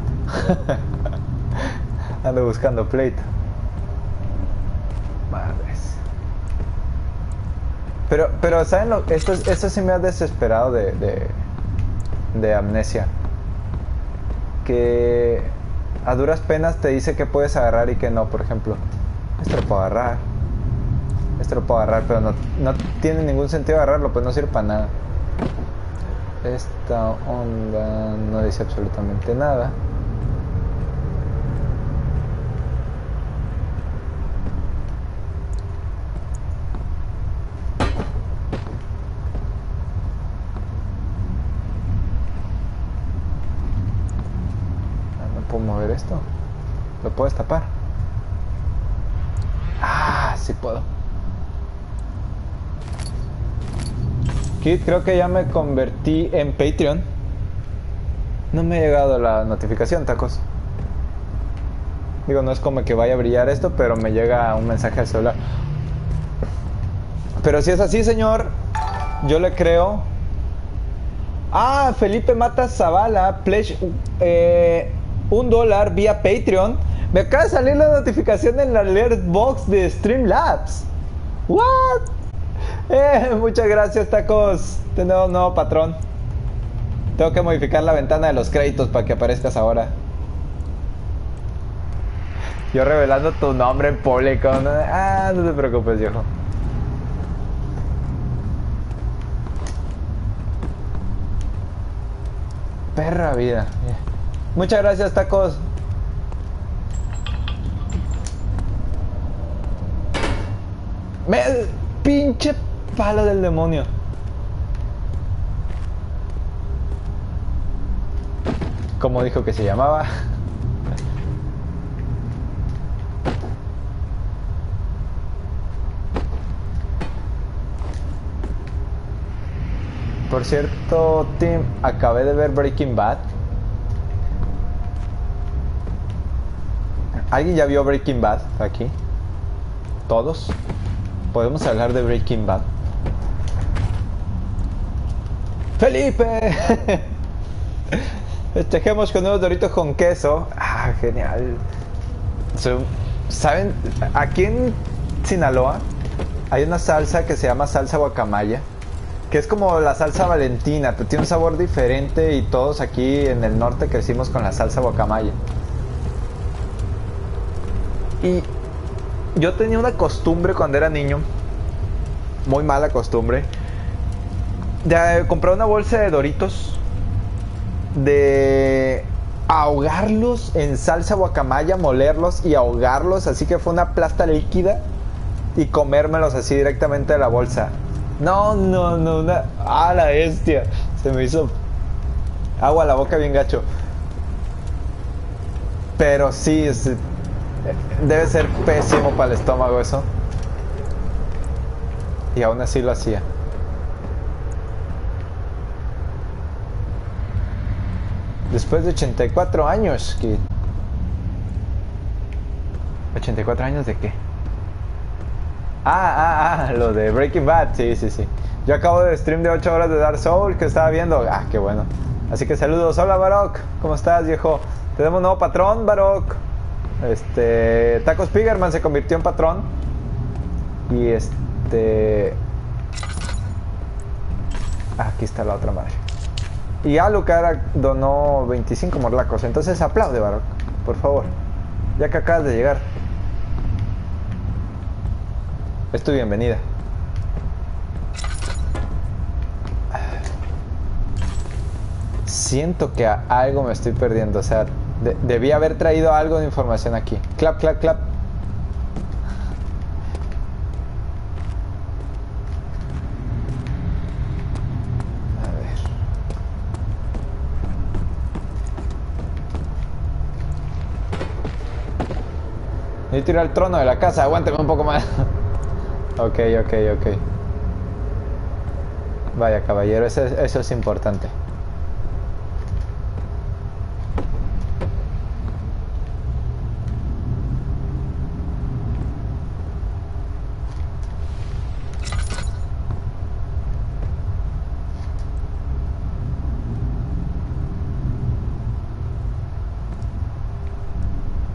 Ando buscando pleito. Madres. Pero ¿saben lo? Esto sí me ha desesperado de Amnesia. Que a duras penas te dice que puedes agarrar y que no, por ejemplo. Esto lo puedo agarrar. Esto lo puedo agarrar, pero no tiene ningún sentido agarrarlo, pues no sirve para nada. Esta onda no dice absolutamente nada. Esto lo puedes tapar. Ah, sí puedo. Kid, creo que ya me convertí en Patreon. No me ha llegado la notificación, tacos. Digo, no es como que vaya a brillar esto, pero me llega un mensaje al celular. Pero si es así, señor, yo le creo. Ah, Felipe Mata Zavala, pledge $1 vía Patreon. Me acaba de salir la notificación en la alert box de Streamlabs. What? Muchas gracias, tacos. Tenemos un nuevo patrón. Tengo que modificar la ventana de los créditos para que aparezcas ahora. Yo revelando tu nombre en público. Ah, no te preocupes, viejo. Perra vida. Muchas gracias, tacos. Pinche palo del demonio. Como dijo que se llamaba. Por cierto, Tim, acabé de ver Breaking Bad. ¿Alguien ya vio Breaking Bad aquí? ¿Todos? Podemos hablar de Breaking Bad. ¡Felipe! Festejemos con unos doritos con queso. Ah, genial. ¿Saben? Aquí en Sinaloa hay una salsa que se llama salsa guacamaya, que es como la salsa valentina, pero tiene un sabor diferente, y todos aquí en el norte crecimos con la salsa guacamaya. Y yo tenía una costumbre cuando era niño, muy mala costumbre, de comprar una bolsa de Doritos, de ahogarlos en salsa guacamaya, molerlos y ahogarlos, así que fue una plasta líquida, y comérmelos así directamente de la bolsa. No, una... ¡Ah, la bestia! Se me hizo agua a la boca bien gacho. Pero sí, debe ser pésimo para el estómago eso. Y aún así lo hacía. Después de 84 años, Kid. ¿84 años de qué? Lo de Breaking Bad, sí. Yo acabo de stream de 8 horas de Dark Souls que estaba viendo. Ah, qué bueno. Así que saludos. Hola, Baroc. ¿Cómo estás, viejo? Tenemos un nuevo patrón, Baroc. Tacos Pigerman se convirtió en patrón. Y aquí está la otra madre. Y Alucard donó 25 morlacos. Entonces aplaude, Baroc, por favor. Ya que acabas de llegar. Es tu bienvenida. Siento que algo me estoy perdiendo. O sea, debí haber traído algo de información aquí. Clap, clap, clap. A ver. Voy a tirar el trono de la casa. Aguántame un poco más. Ok. Vaya, caballero, eso es importante.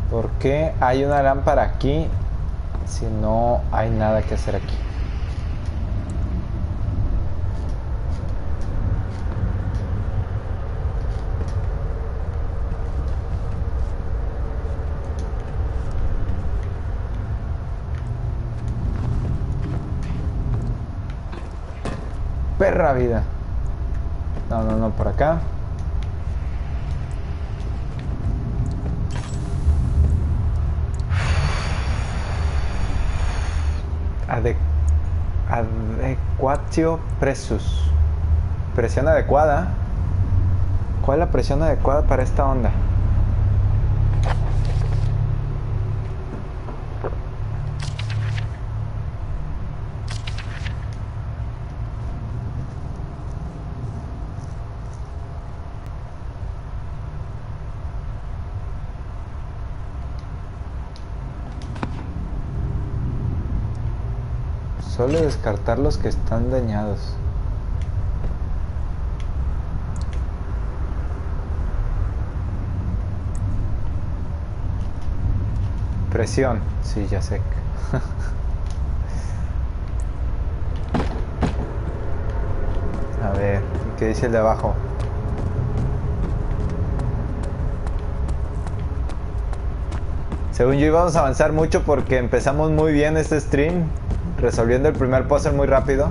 ¿Por qué hay una lámpara aquí? Si no hay nada que hacer aquí. Perra vida. No, por acá. Adequatio presus. Presión adecuada. ¿Cuál es la presión adecuada para esta onda? Solo descartar los que están dañados. Presión. Sí, ya sé. A ver, ¿qué dice el de abajo? Según yo íbamos a avanzar mucho porque empezamos muy bien este stream, resolviendo el primer puzzle muy rápido.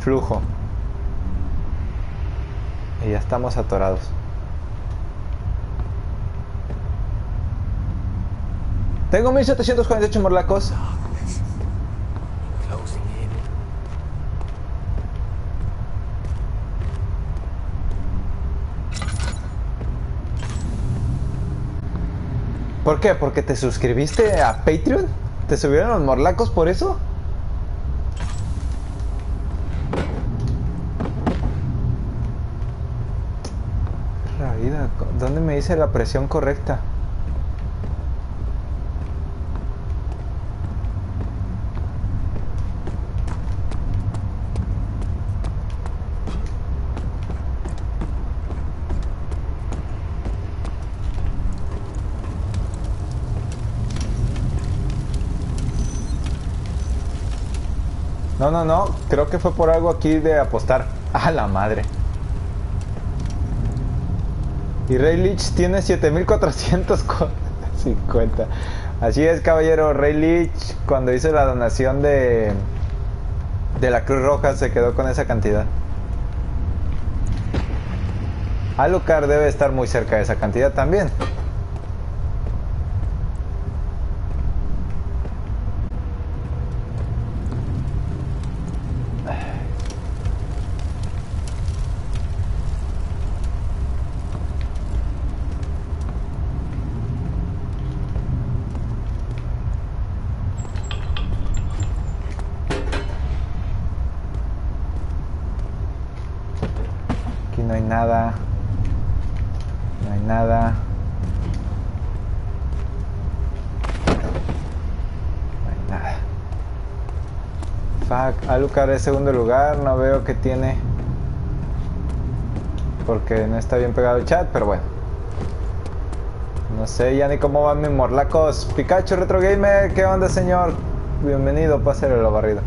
Flujo. Y ya estamos atorados. Tengo 1748 morlacos. ¿Por qué? ¿Porque te suscribiste a Patreon? ¿Te subieron los morlacos por eso? Rabida, ¿dónde me dice la presión correcta? No, no, no. Creo que fue por algo aquí de apostar. ¡A la madre! Y Ray Leach tiene 7,450. Así es, caballero. Ray Leach, cuando hizo la donación de la Cruz Roja, se quedó con esa cantidad. Alucard debe estar muy cerca de esa cantidad también. Alucard es segundo lugar, no veo que tiene porque no está bien pegado el chat, pero bueno, no sé ya ni cómo van mis morlacos. Pikachu Retro Gamer, ¿qué onda, señor? Bienvenido, pásale lo barrido.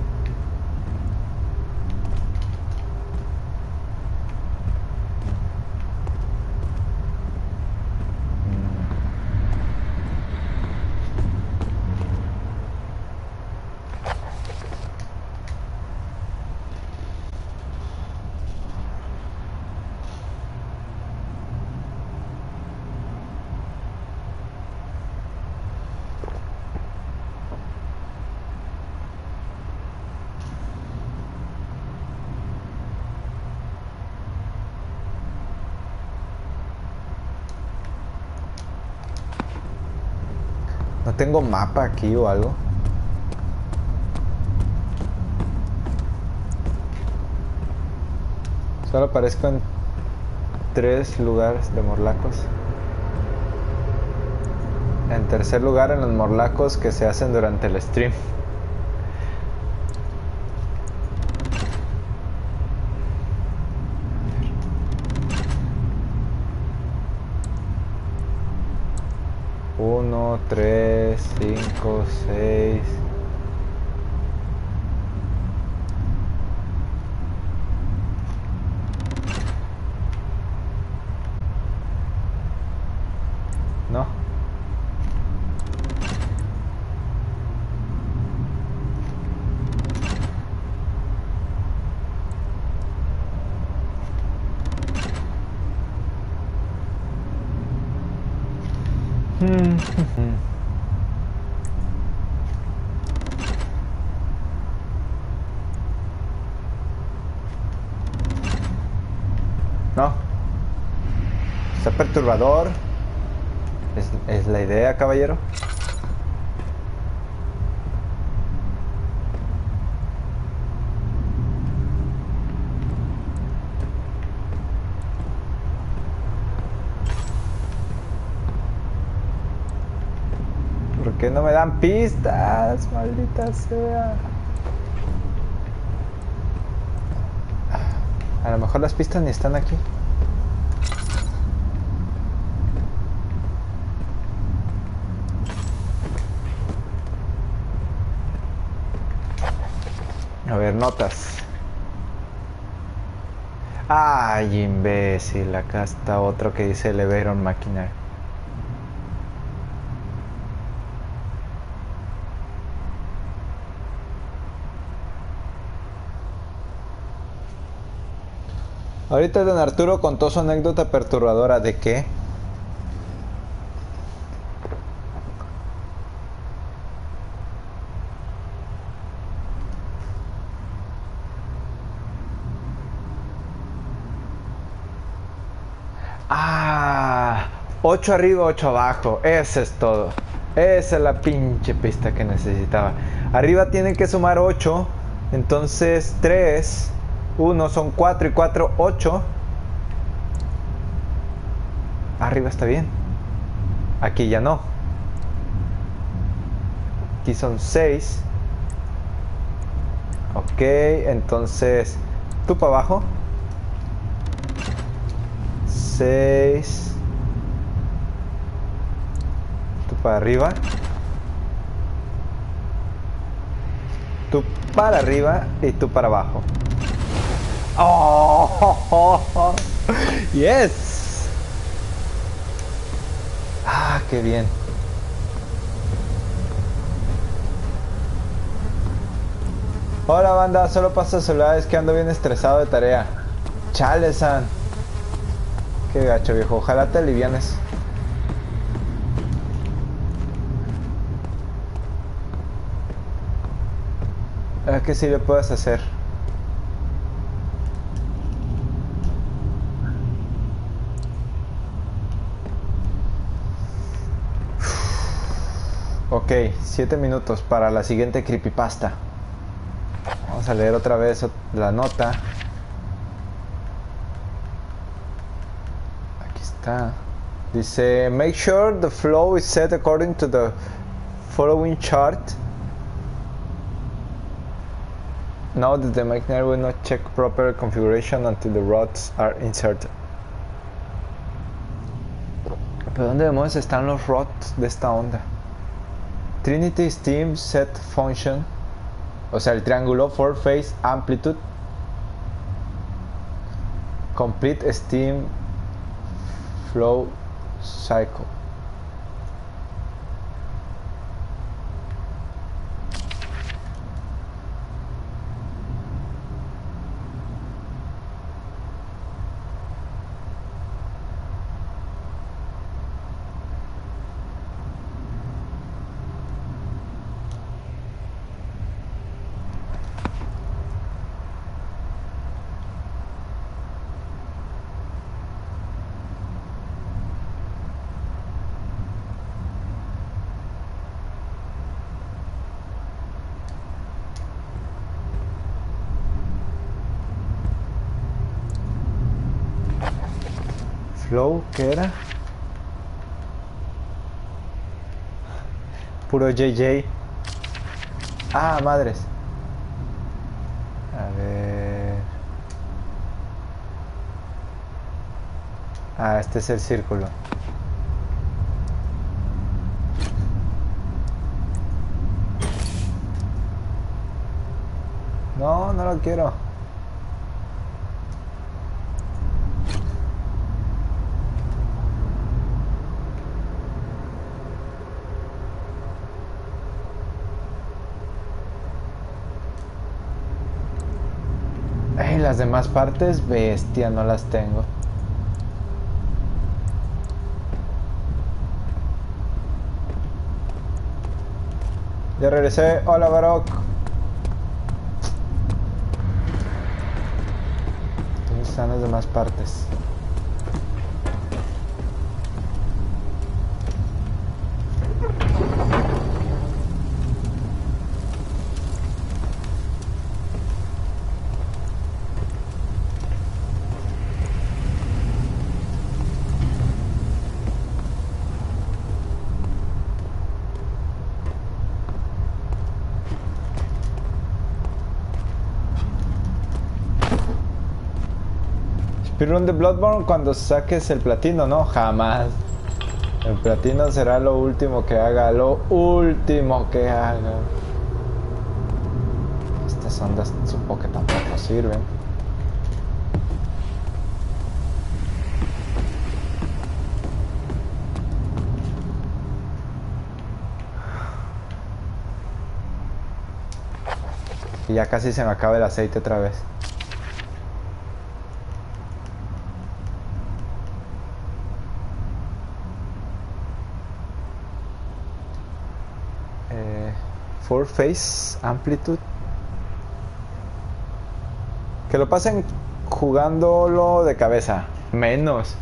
¿Tengo mapa aquí o algo? Solo aparezco en 3 lugares de morlacos. En tercer lugar en los morlacos que se hacen durante el stream. No. Perturbador es la idea, caballero. ¿Por qué no me dan pistas? Maldita sea. A lo mejor las pistas ni están aquí. A ver, notas. Ay, imbécil, acá está otro que dice Elevator Machinery. Ahorita don Arturo contó su anécdota perturbadora. ¿De qué? Ah, 8 arriba, 8 abajo. Ese es todo. Esa es la pinche pista que necesitaba. Arriba tienen que sumar 8. Entonces 3, 1 son 4 y 4, 8. Arriba está bien. Aquí ya no. Aquí son 6. Ok, entonces tú para abajo. 6, tú para arriba, tú para arriba y tú para abajo. ¡Oh! ¡Yes! ¡Ah, qué bien! Hola banda, solo paso celulares que ando bien estresado de tarea. ¡Chale, San! Qué gacho, viejo, ojalá te alivianes. Es que sí le puedas hacer. Ok, 7 minutos para la siguiente creepypasta. Vamos a leer otra vez la nota. Dice, make sure the flow is set according to the following chart. Note that the machinery will not check proper configuration until the rods are inserted. ¿Pero dónde demonios están los rods de esta onda? Trinity Steam Set Function. O sea, el triángulo, 4-phase amplitude. Complete Steam Flow Cycle. ¿Qué era? Puro JJ. Ah, madres. A ver. Ah, este es el círculo. No, no lo quiero. Las demás partes, bestia, no las tengo. Ya regresé. Hola, Baroc. ¿Dónde están las demás partes? Speedrun de Bloodborne cuando saques el platino, no, jamás. El platino será lo último que haga, lo último que haga. Estas ondas supongo que tampoco sirven. Y ya casi se me acaba el aceite otra vez. Four Face Amplitude. Que lo pasen jugándolo de cabeza. Menos.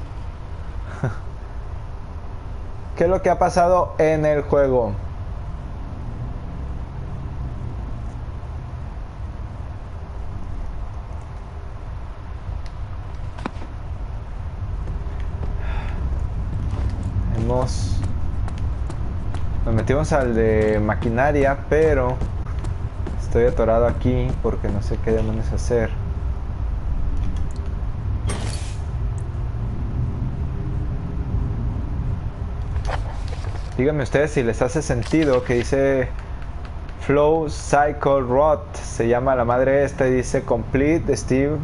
¿Qué es lo que ha pasado en el juego? Nos metimos al de maquinaria, pero estoy atorado aquí porque no sé qué demonios hacer. Díganme ustedes si les hace sentido que dice Flow Cycle Rot, se llama la madre esta, y dice Complete Steve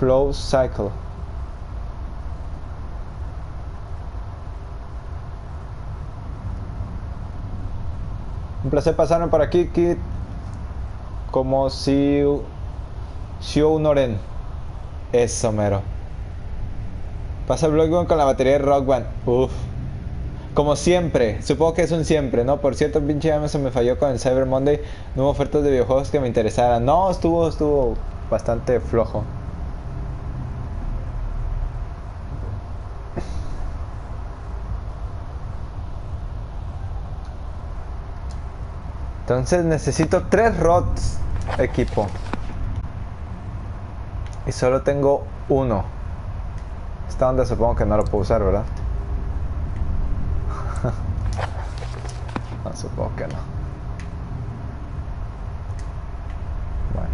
Flow Cycle. Un placer pasaron por aquí, Kid. Como si... Shounoren. Eso, mero. Pasa el Bloodborne con la batería de Rock Band. Uff. Como siempre. Supongo que es un siempre, ¿no? Por cierto, pinche Amazon me falló con el Cyber Monday. No hubo ofertas de videojuegos que me interesaran. No, estuvo bastante flojo. Entonces necesito 3 rods equipo. Y solo tengo uno. Esta onda supongo que no lo puedo usar, ¿verdad? No, supongo que no. Bueno.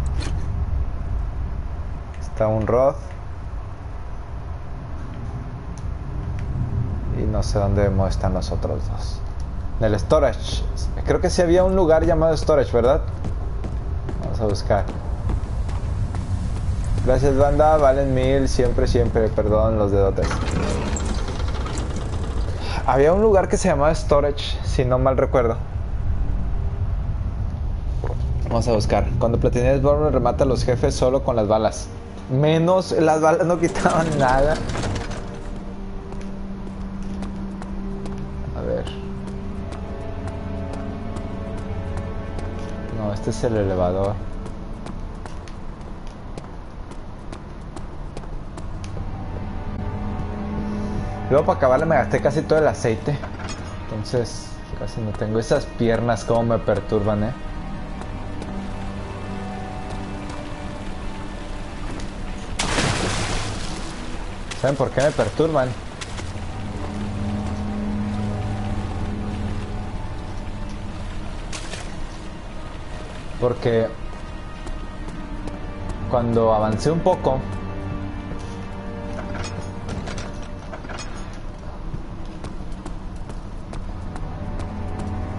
Está un rod. Y no sé dónde están los otros dos. En el storage. Creo que sí había un lugar llamado storage, ¿verdad? Vamos a buscar. Gracias, banda. Valen 1000. Siempre. Perdón los dedotes. Había un lugar que se llamaba storage, si no mal recuerdo. Vamos a buscar. Cuando platinees, Bloodborne remata a los jefes solo con las balas. Menos las balas, no quitaban nada. A ver. No, este es el elevador. Luego para acabarle me gasté casi todo el aceite. Entonces casi no tengo esas piernas, como me perturban, ¿eh? ¿Saben por qué me perturban? Porque cuando avancé un poco,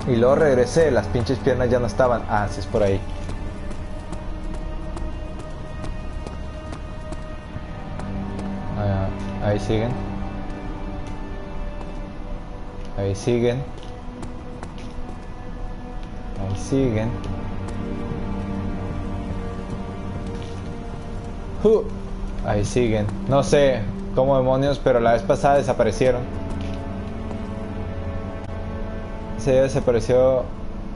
y luego regresé, las pinches piernas ya no estaban. Ah, sí, es por ahí. Ahí siguen. Ahí siguen. Ahí siguen. Ahí siguen. No sé cómo demonios, pero la vez pasada desaparecieron. Se desapareció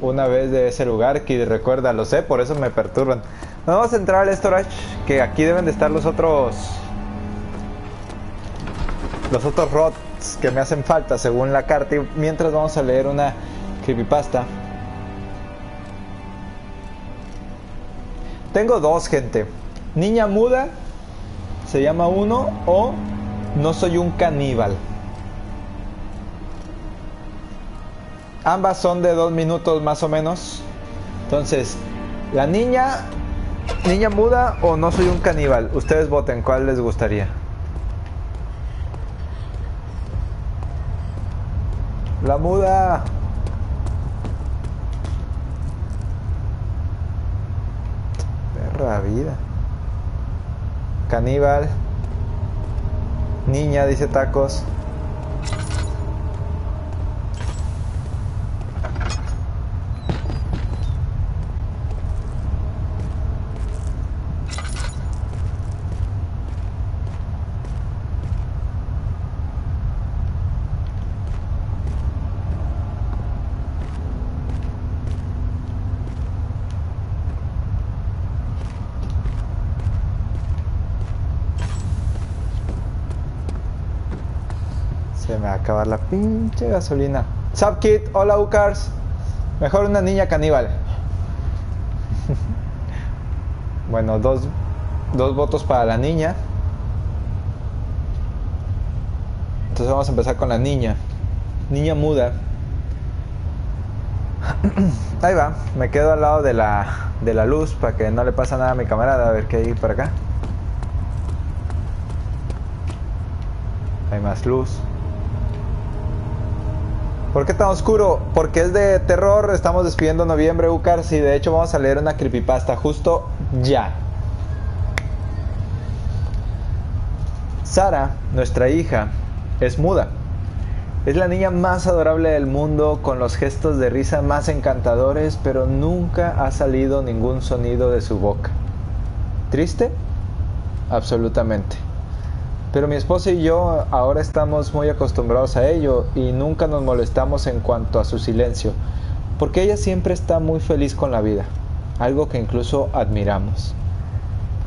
una vez de ese lugar, que recuerda, lo sé, por eso me perturban. Nos vamos a entrar al storage, que aquí deben de estar los otros... los otros rods que me hacen falta según la carta. Y mientras vamos a leer una creepypasta. Tengo dos, gente. Niña muda, se llama uno, o no soy un caníbal. Ambas son de 2 minutos más o menos. Entonces, la niña ¿Niña muda o no soy un caníbal? Ustedes voten, ¿cuál les gustaría? ¡La muda! Perra vida. Caníbal. Niña, dice tacos. Acabar la pinche gasolina. Sup Kid, hola Ucars. Mejor una niña caníbal. Bueno, dos votos para la niña. Entonces vamos a empezar con la niña. Niña muda. Ahí va, me quedo al lado de la luz para que no le pasa nada a mi camarada. A ver qué hay para acá. Hay más luz. ¿Por qué tan oscuro? Porque es de terror, estamos despidiendo noviembre, Ucars, y de hecho vamos a leer una creepypasta justo ya. Sara, nuestra hija, es muda. Es la niña más adorable del mundo, con los gestos de risa más encantadores, pero nunca ha salido ningún sonido de su boca. ¿Triste? Absolutamente. Pero mi esposa y yo ahora estamos muy acostumbrados a ello y nunca nos molestamos en cuanto a su silencio, porque ella siempre está muy feliz con la vida, algo que incluso admiramos.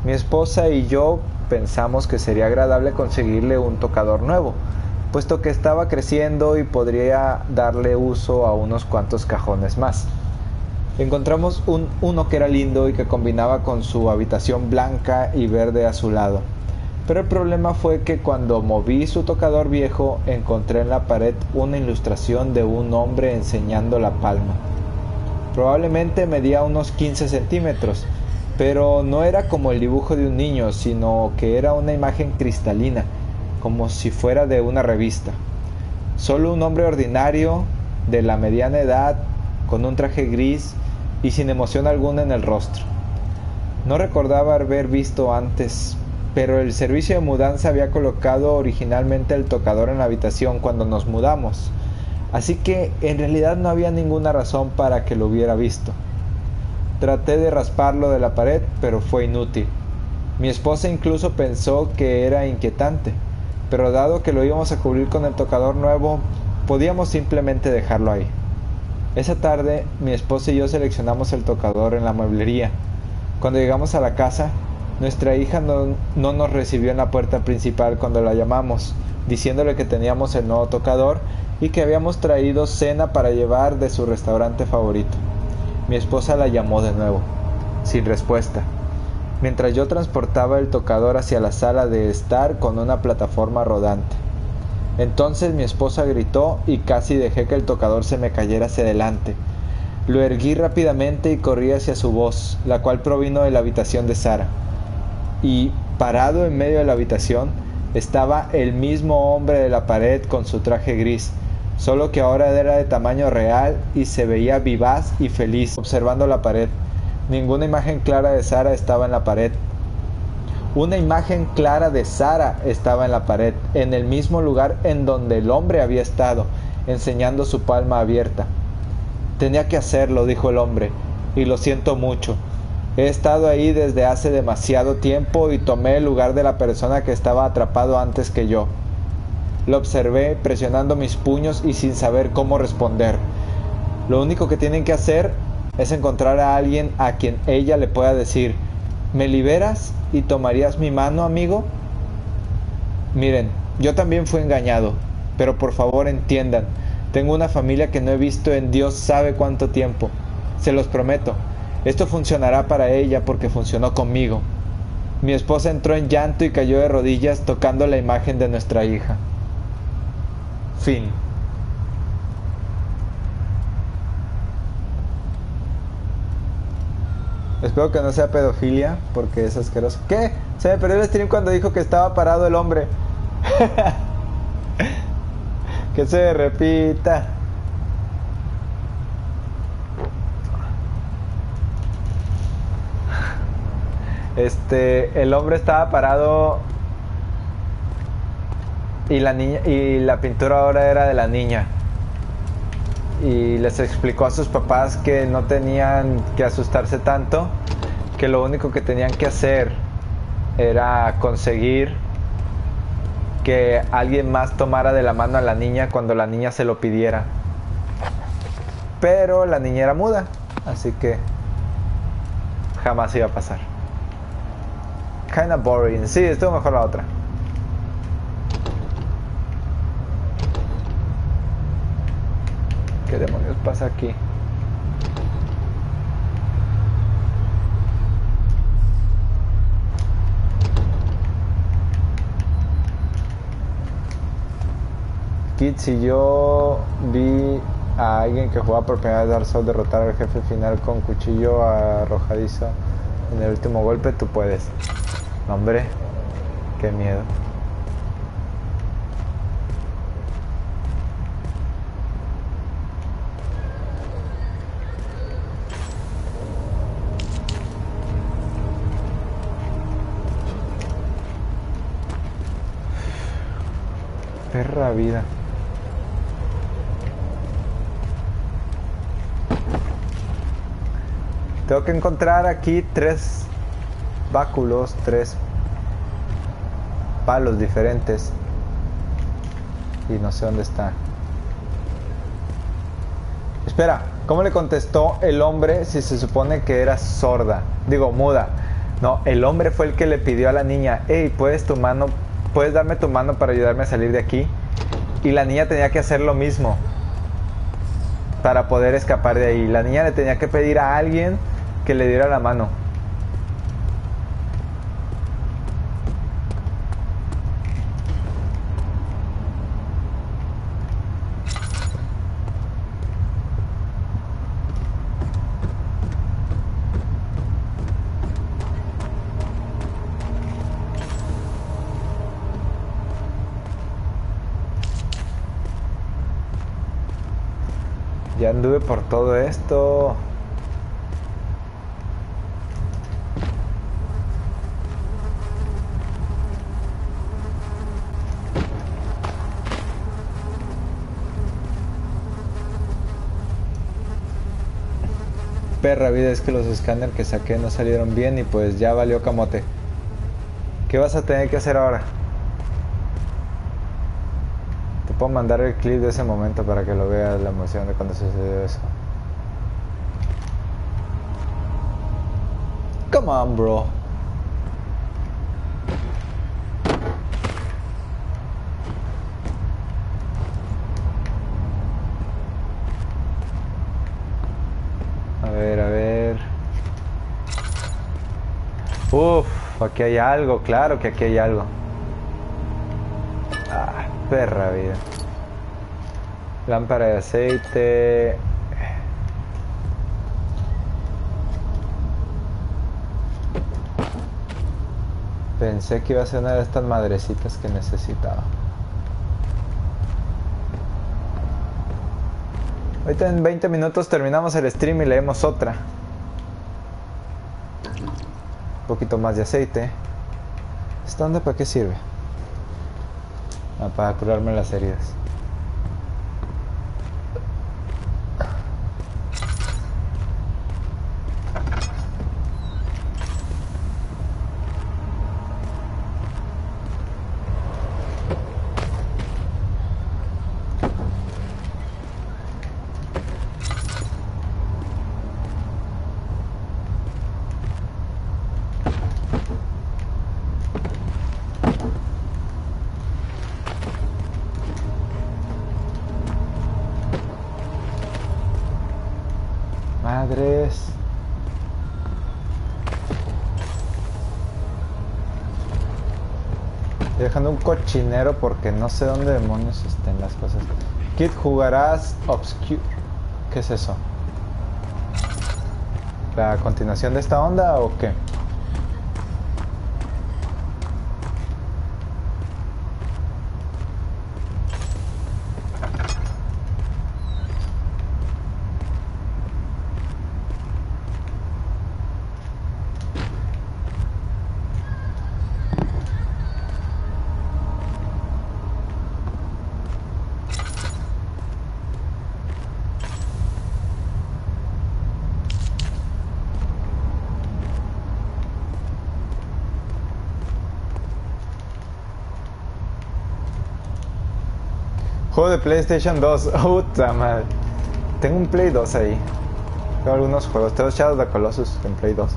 Mi esposa y yo pensamos que sería agradable conseguirle un tocador nuevo, puesto que estaba creciendo y podría darle uso a unos cuantos cajones más. Encontramos uno que era lindo y que combinaba con su habitación blanca y verde azulado. Pero el problema fue que cuando moví su tocador viejo, encontré en la pared una ilustración de un hombre enseñando la palma. Probablemente medía unos 15 centímetros, pero no era como el dibujo de un niño, sino que era una imagen cristalina, como si fuera de una revista. Solo un hombre ordinario, de la mediana edad, con un traje gris y sin emoción alguna en el rostro. No recordaba haber visto antes, pero el servicio de mudanza había colocado originalmente el tocador en la habitación cuando nos mudamos, así que en realidad no había ninguna razón para que lo hubiera visto. Traté de rasparlo de la pared, pero fue inútil. Mi esposa incluso pensó que era inquietante, pero dado que lo íbamos a cubrir con el tocador nuevo, podíamos simplemente dejarlo ahí. Esa tarde, mi esposa y yo seleccionamos el tocador en la mueblería. Cuando llegamos a la casa, nuestra hija no nos recibió en la puerta principal cuando la llamamos, diciéndole que teníamos el nuevo tocador y que habíamos traído cena para llevar de su restaurante favorito. Mi esposa la llamó de nuevo, sin respuesta, mientras yo transportaba el tocador hacia la sala de estar con una plataforma rodante. Entonces mi esposa gritó y casi dejé que el tocador se me cayera hacia adelante. Lo erguí rápidamente y corrí hacia su voz, la cual provino de la habitación de Sara. Y parado en medio de la habitación estaba el mismo hombre de la pared con su traje gris, solo que ahora era de tamaño real y se veía vivaz y feliz observando la pared. Ninguna imagen clara de Sara estaba en la pared. Una imagen clara de Sara estaba en la pared, en el mismo lugar en donde el hombre había estado, enseñando su palma abierta. Tenía que hacerlo, dijo el hombre, y lo siento mucho. He estado ahí desde hace demasiado tiempo y tomé el lugar de la persona que estaba atrapado antes que yo. Lo observé presionando mis puños y sin saber cómo responder. Lo único que tienen que hacer es encontrar a alguien a quien ella le pueda decir: ¿me liberas y tomarías mi mano, amigo? Miren, yo también fui engañado, pero por favor entiendan, tengo una familia que no he visto en Dios sabe cuánto tiempo. Se los prometo. Esto funcionará para ella porque funcionó conmigo. Mi esposa entró en llanto y cayó de rodillas tocando la imagen de nuestra hija. Fin. Espero que no sea pedofilia, porque es asqueroso. ¿Qué? Se me perdió el stream cuando dijo que estaba parado el hombre. Que se repita. El hombre estaba parado y la niña, y la pintura ahora era de la niña. Y les explicó a sus papás que no tenían que asustarse tanto, que lo único que tenían que hacer era conseguir que alguien más tomara de la mano a la niña cuando la niña se lo pidiera. Pero la niña era muda, así que jamás iba a pasar. Kinda boring. Sí, estuvo mejor la otra. ¿Qué demonios pasa aquí? Kids y yo vi a alguien que jugaba por primera vez Dark Souls derrotar al jefe final con cuchillo arrojadizo en el último golpe. Tú puedes. Hombre, qué miedo. Perra vida. Tengo que encontrar aquí 3 báculos, 3 palos diferentes. Y no sé dónde está. Espera, ¿cómo le contestó el hombre si se supone que era sorda? Digo, muda. No, el hombre fue el que le pidió a la niña: hey, ¿puedes darme tu mano para ayudarme a salir de aquí? Y la niña tenía que hacer lo mismo para poder escapar de ahí. La niña le tenía que pedir a alguien que le diera la mano. Ya anduve por todo esto. Perra vida, es que los escáneres que saqué no salieron bien y pues ya valió camote. ¿Qué vas a tener que hacer ahora? Puedo mandar el clip de ese momento para que lo veas, la emoción de cuando sucedió eso. Come on, bro. A ver. Uff, aquí hay algo, claro que aquí hay algo. Ah, perra vida. Lámpara de aceite. Pensé que iba a ser una de estas madrecitas que necesitaba. Ahorita en 20 minutos terminamos el stream y leemos otra. Un poquito más de aceite. ¿Esta onda para qué sirve? Ah, para curarme las heridas. Dejando un cochinero porque no sé dónde demonios estén las cosas. Kid, jugarás Obscure. ¿Qué es eso? la continuación de esta onda o qué? Juego de PlayStation 2, puta madre. Tengo un Play 2 ahí. Tengo algunos juegos. Tengo Shadow of the Colossus en Play 2.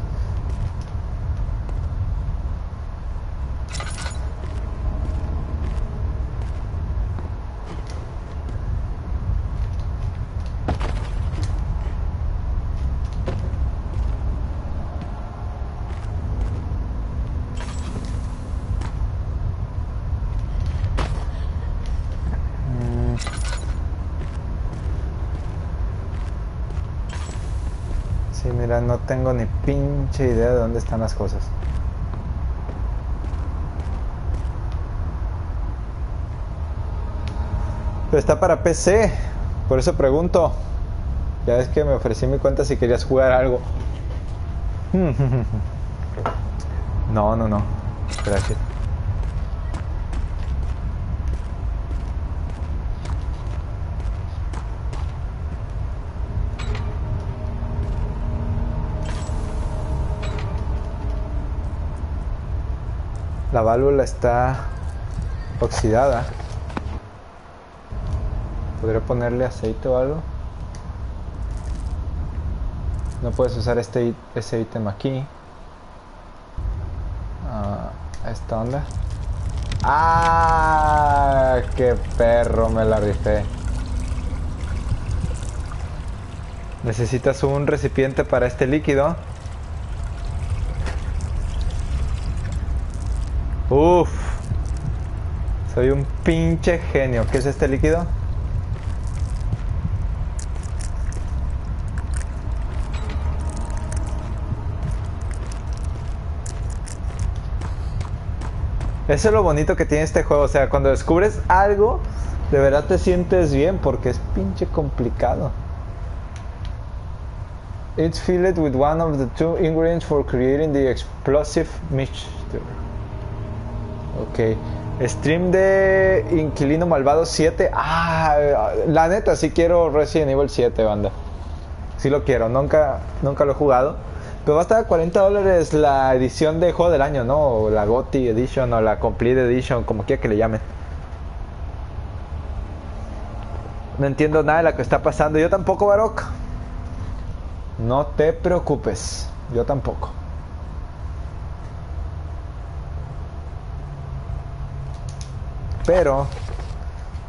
No tengo ni pinche idea de dónde están las cosas. Pero está para PC, por eso pregunto. Ya ves que me ofrecí mi cuenta si querías jugar algo. No, no, no. Gracias. La válvula está oxidada. ¿Podría ponerle aceite o algo? No puedes usar ese ítem aquí. Esta onda. ¡Ah! ¡Qué perro! Me la rifé. Necesitas un recipiente para este líquido. Uff, soy un pinche genio. ¿Qué es este líquido? Eso es lo bonito que tiene este juego. O sea, cuando descubres algo, de verdad te sientes bien porque es pinche complicado. It's filled with one of the two ingredients for creating the explosive mixture. Ok, stream de Inquilino Malvado 7. Ah, la neta, sí quiero Resident Evil 7, banda. Sí lo quiero, nunca lo he jugado. Pero va a estar a $40 la edición de Juego del Año, ¿no? O la GOTY Edition o la Complete Edition, como quiera que le llamen. No entiendo nada de lo que está pasando. Yo tampoco, Baroc. No te preocupes, yo tampoco. Pero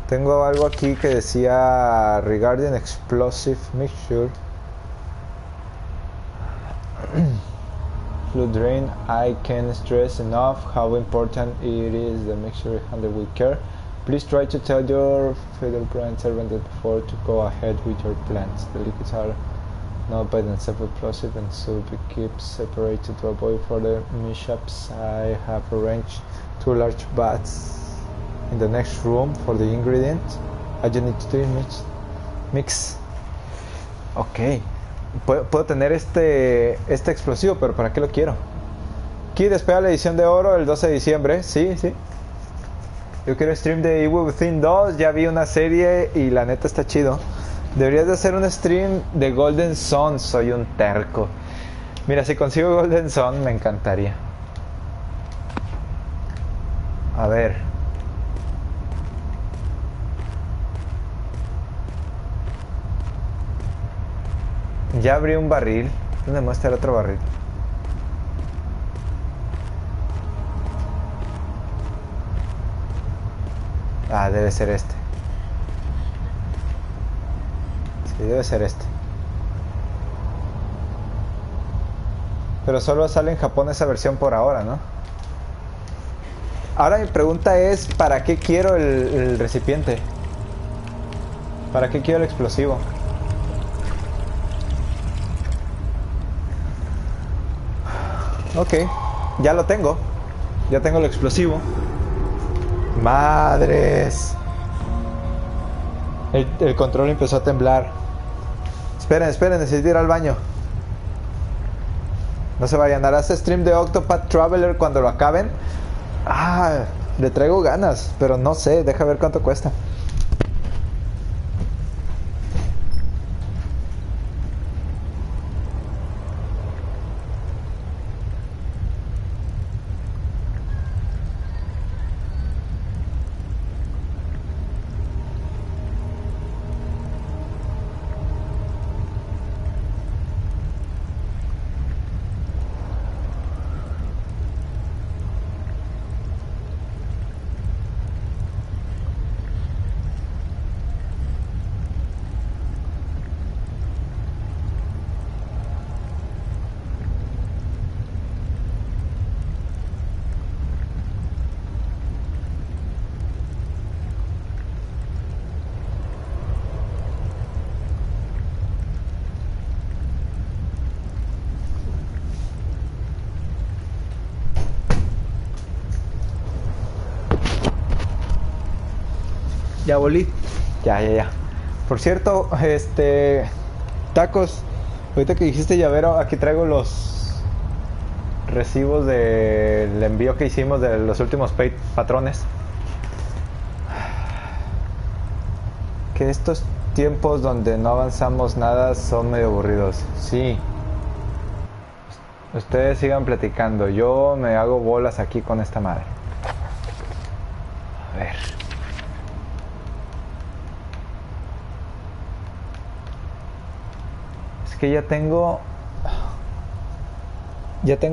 tengo algo aquí que decía regarding explosive mixture. Fluid drain. I can't stress enough how important it is the mixture handled with care. Please try to tell your federal plant servant before to go ahead with your plans. The liquids are not by themselves explosive and should be kept separated to avoid further mishaps. I have arranged 2 large baths. In the next room for the ingredients. I just need to mix. Ok. Puedo tener este explosivo, pero ¿para qué lo quiero? Kid espera la edición de oro el 12 de diciembre. Sí, sí. Yo quiero stream de Evil Within 2. Ya vi una serie y la neta está chido. Deberías de hacer un stream de Golden Sun. Soy un terco. Mira, si consigo Golden Sun me encantaría. A ver. Ya abrí un barril. ¿Dónde me muestra el otro barril? Ah, debe ser este. Sí, debe ser este. Pero solo sale en Japón esa versión por ahora, ¿no? Ahora mi pregunta es, ¿para qué quiero el recipiente? ¿Para qué quiero el explosivo? Ok, ya lo tengo. Ya tengo el explosivo. Madres. El control empezó a temblar. Esperen, esperen, necesito ir al baño. No se vayan, harás stream de Octopath Traveler cuando lo acaben. Ah, le traigo ganas, pero no sé, deja ver cuánto cuesta. Ya volví. Ya. Por cierto, tacos, ahorita que dijiste llavero, aquí traigo los recibos del envío que hicimos de los últimos patrones. Que estos tiempos donde no avanzamos nada son medio aburridos. Sí. Ustedes sigan platicando. Yo me hago bolas aquí con esta madre. A ver. Que ya tengo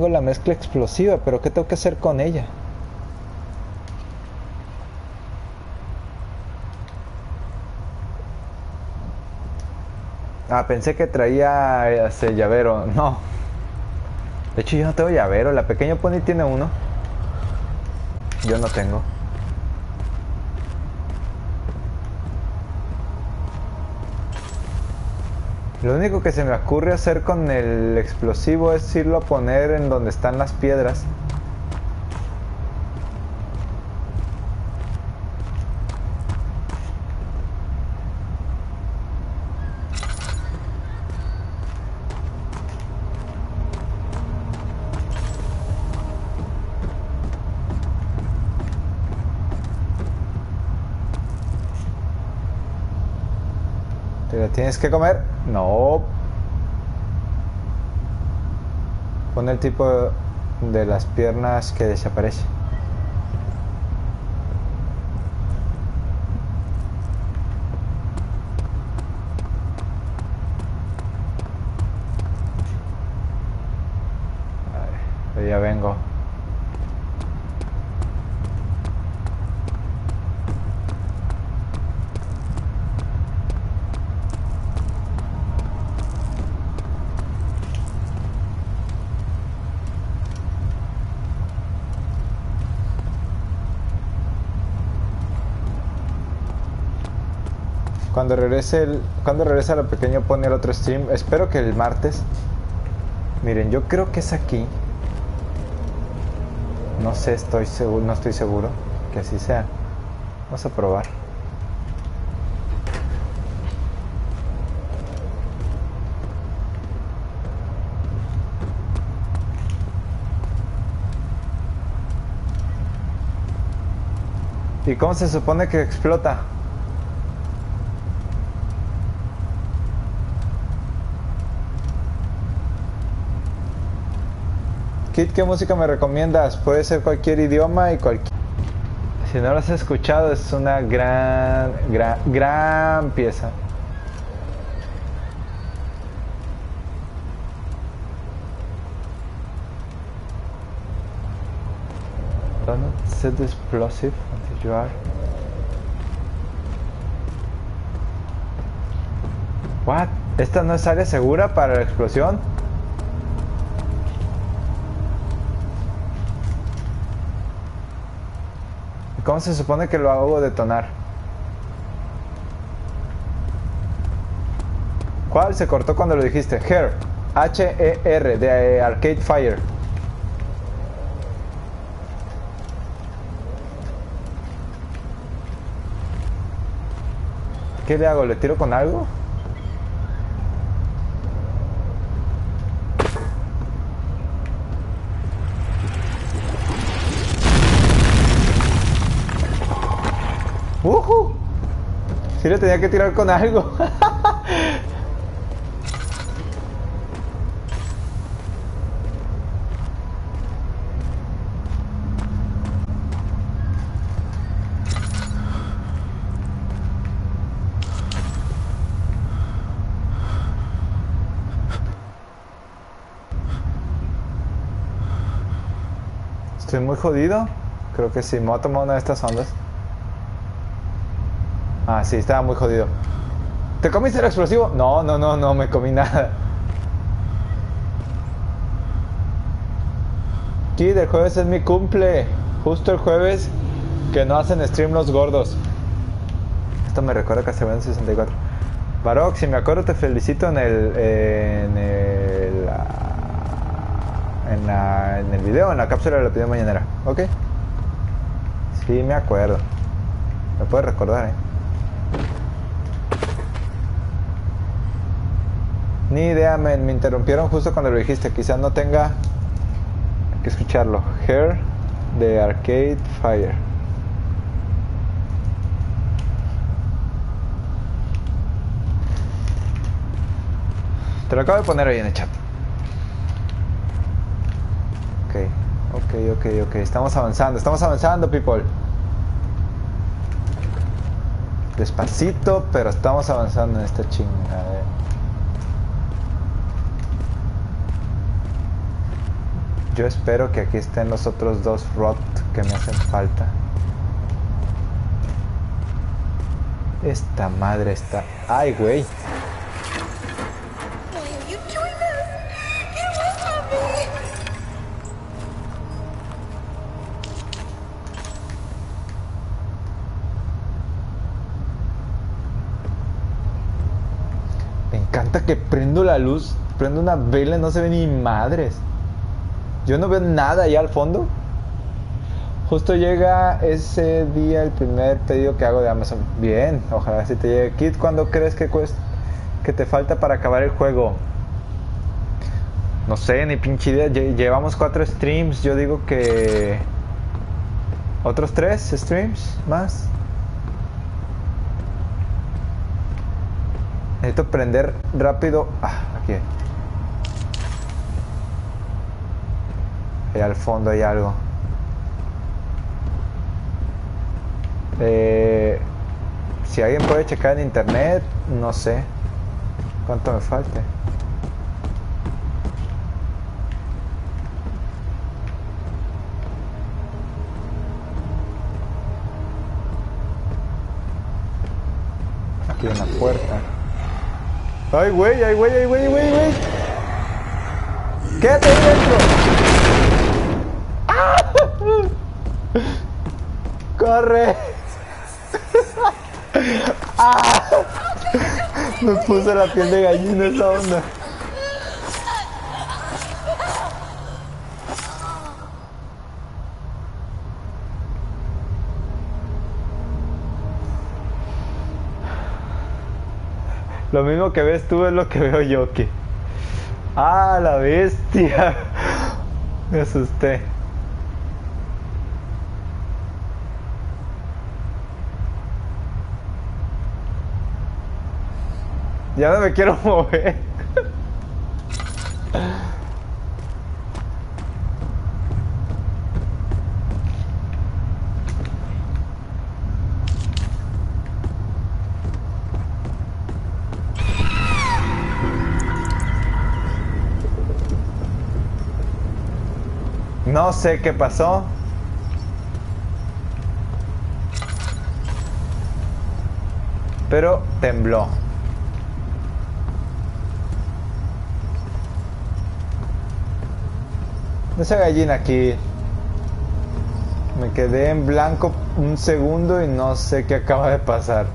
la mezcla explosiva, pero ¿qué tengo que hacer con ella? Ah, pensé que traía ese llavero. No, de hecho yo no tengo llavero. La pequeña Pony tiene uno, yo no tengo. Lo único que se me ocurre hacer con el explosivo es irlo a poner en donde están las piedras. ¿Te la tienes que comer? No. Pon el tipo de las piernas que desaparece. A ver, ya vengo. Cuando regrese la pequeña Pony al otro stream, espero que el martes. Miren, yo creo que es aquí. No sé, estoy seguro, no estoy seguro que así sea. Vamos a probar. ¿Y cómo se supone que explota? ¿Qué música me recomiendas? Puede ser cualquier idioma y cualquier... Si no lo has escuchado, es una gran pieza. Don't set the explosive until you are... What? ¿Esta no es área segura para la explosión? ¿Cómo se supone que lo hago detonar? ¿Cuál se cortó cuando lo dijiste? Her, H-E-R, de Arcade Fire. ¿Qué le hago? ¿Le tiro con algo? ¡Uhú! Sí le tenía que tirar con algo. Estoy muy jodido. Creo que sí, me voy a tomar una de estas ondas. Ah, sí, estaba muy jodido. ¿Te comiste el explosivo? No, no, no, no me comí nada. Kid, el jueves es mi cumple. Justo el jueves que no hacen stream los gordos. Esto me recuerda a Castlevania 64. Baroc, si me acuerdo te felicito en el... en el video, en la cápsula de la opinión mañanera. ¿Ok? Sí, me acuerdo. Me puedes recordar, ¿eh? Ni idea, me interrumpieron justo cuando lo dijiste. Quizás no tenga que escucharlo. Her de Arcade Fire. Te lo acabo de poner ahí en el chat. Ok, estamos avanzando, people. Despacito, pero estamos avanzando en esta chingada. Yo espero que aquí estén los otros dos rot que me hacen falta. Esta madre está... ¡Ay, güey! Que prendo la luz, prendo una vela, no se ve ni madres. Yo no veo nada allá al fondo. Justo llega ese día el primer pedido que hago de Amazon. Bien, ojalá si te llegue. Kid, ¿cuándo crees que te falta para acabar el juego? No sé, ni pinche idea. Llevamos 4 streams, yo digo que... ¿Otros 3 streams más? Necesito prender rápido. Aquí. Allá al fondo hay algo. Si alguien puede checar en internet, no sé cuánto me falte. Aquí en la puerta. ¡Ay, güey! ¡Ay, güey! ¡Ay, güey! ¡Ay, güey! ¡Güey! ¡Quédate ahí dentro! ¡Ah! ¡Corre! ¡Ah! Nos puso la piel de gallina esa onda. Lo mismo que ves tú es lo que veo yo, que... ¡Ah, la bestia! Me asusté. Ya no me quiero mover. No sé qué pasó. Pero tembló. No sea gallina aquí. Me quedé en blanco un segundo y no sé qué acaba de pasar.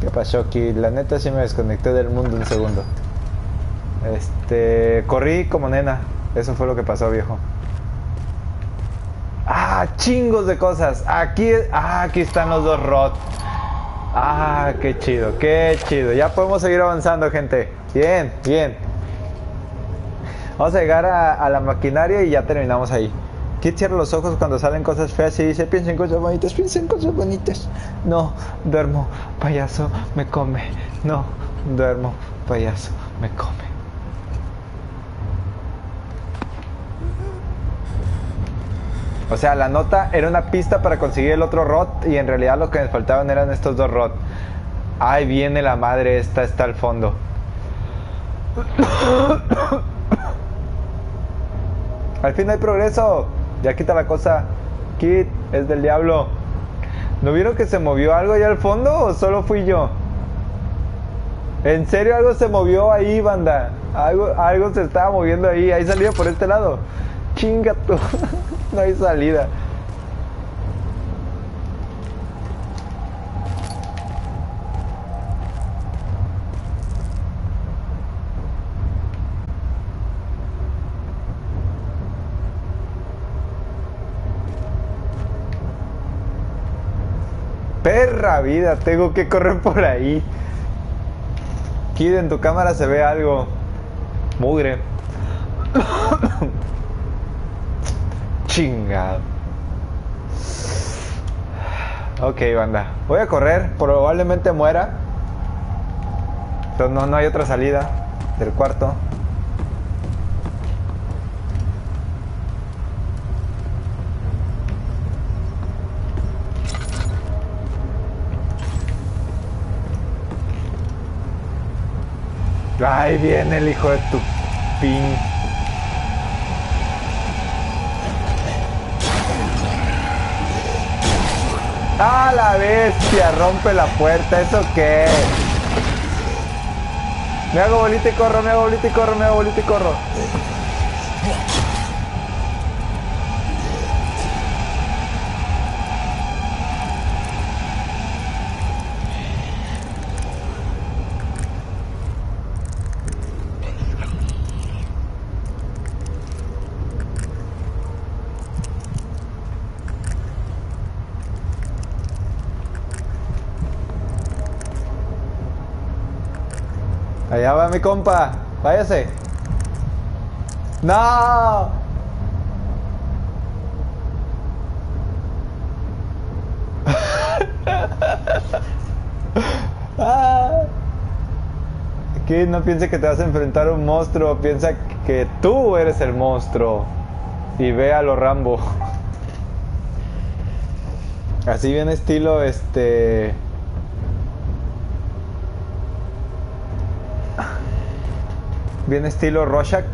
¿Qué pasó aquí? La neta sí me desconecté del mundo un segundo. Corrí como nena. Eso fue lo que pasó, viejo. ¡Ah, chingos de cosas! Aquí están los dos rots. Ah, qué chido, qué chido. Ya podemos seguir avanzando, gente. Bien, bien. Vamos a llegar a la maquinaria y ya terminamos ahí. Kid cierra los ojos cuando salen cosas feas y dice: piensa en cosas bonitas, piensa en cosas bonitas. No, duermo, payaso, me come. No, duermo, payaso, me come. O sea, la nota era una pista para conseguir el otro rod y en realidad lo que nos faltaban eran estos dos rods. Ahí viene la madre, esta está al fondo. Al fin hay progreso. Ya quita la cosa. Kid, es del diablo. ¿No vieron que se movió algo allá al fondo o solo fui yo? En serio, algo se movió ahí, banda. Algo se estaba moviendo ahí. Ahí salía por este lado. Chinga tú. No hay salida. Perra vida, tengo que correr por ahí. Kid, en tu cámara se ve algo. Mugre. Chingado. Ok, banda. Voy a correr, probablemente muera. Entonces no hay otra salida del cuarto. Ahí viene el hijo de tu pin. ¡Ah, la bestia! Rompe la puerta, ¿eso qué? Me hago bolita y corro, me hago bolita y corro, me hago bolita y corro. Allá va mi compa, váyase. ¡No! Aquí no piense que te vas a enfrentar a un monstruo, piensa que tú eres el monstruo. Y ve a lo Rambo. Así bien estilo bien estilo Rorschach.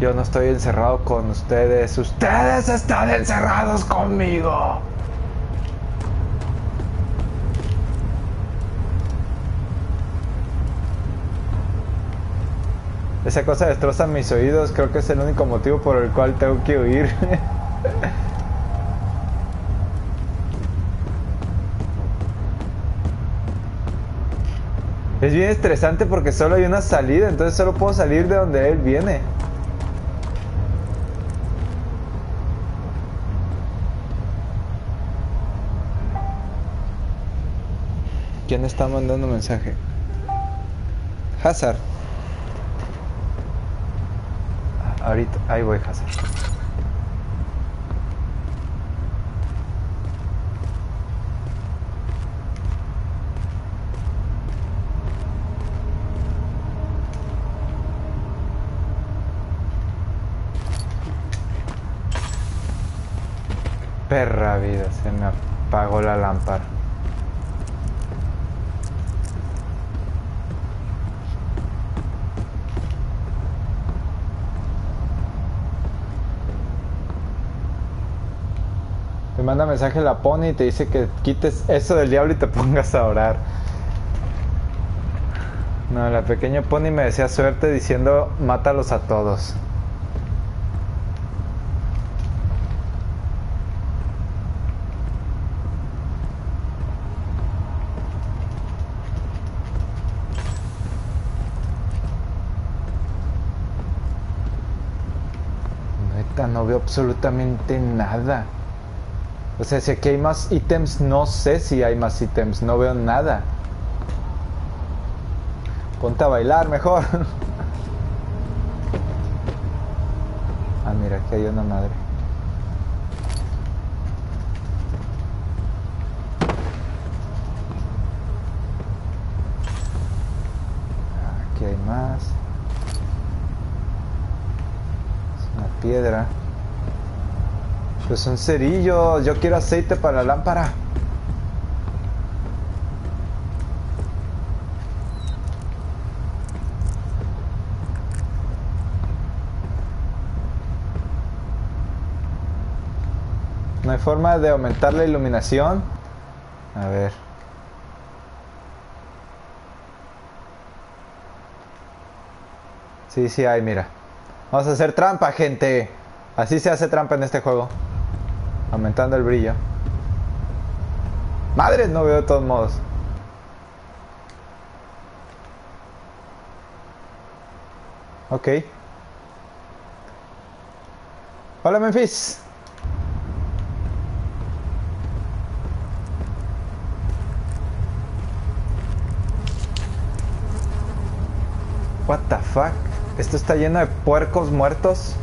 Yo no estoy encerrado con ustedes. Ustedes están encerrados conmigo. Esa cosa destroza mis oídos. Creo que es el único motivo por el cual tengo que huir. Es bien estresante porque solo hay una salida, entonces solo puedo salir de donde él viene. ¿Quién está mandando mensaje? Hazard. Ahorita, ahí voy, Hazard. Perra vida, se me apagó la lámpara. Te manda mensaje la Pony y te dice que quites eso del diablo y te pongas a orar. No, la pequeña Pony me decía suerte diciendo mátalos a todos. No veo absolutamente nada. O sea, si aquí hay más ítems, no sé si hay más ítems, no veo nada. Ponte a bailar mejor. Ah, mira, aquí hay una madre. Aquí hay más. Es una piedra. Pues un cerillo. Yo quiero aceite para la lámpara. ¿No hay forma de aumentar la iluminación? A ver. Sí, sí hay, mira. Vamos a hacer trampa, gente. Así se hace trampa en este juego. Aumentando el brillo. Madre, no veo de todos modos. Ok. Hola, Memphis. What the fuck? Esto está lleno de puercos muertos.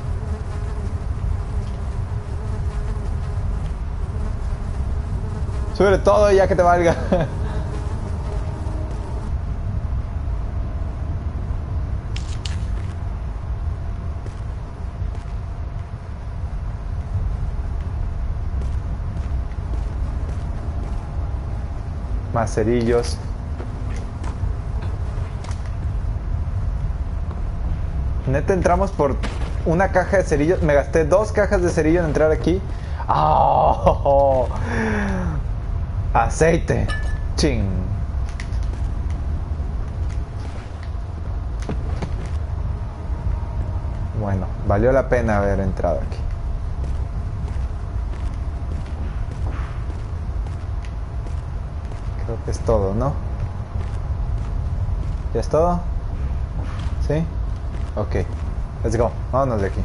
Sube todo ya que te valga. Más cerillos. Neta, entramos por una caja de cerillos. Me gasté 2 cajas de cerillos en entrar aquí. ¡Oh! Aceite. Ching. Bueno, valió la pena haber entrado aquí. Creo que es todo, ¿no? ¿Ya es todo? ¿Sí? Ok, let's go, vámonos de aquí.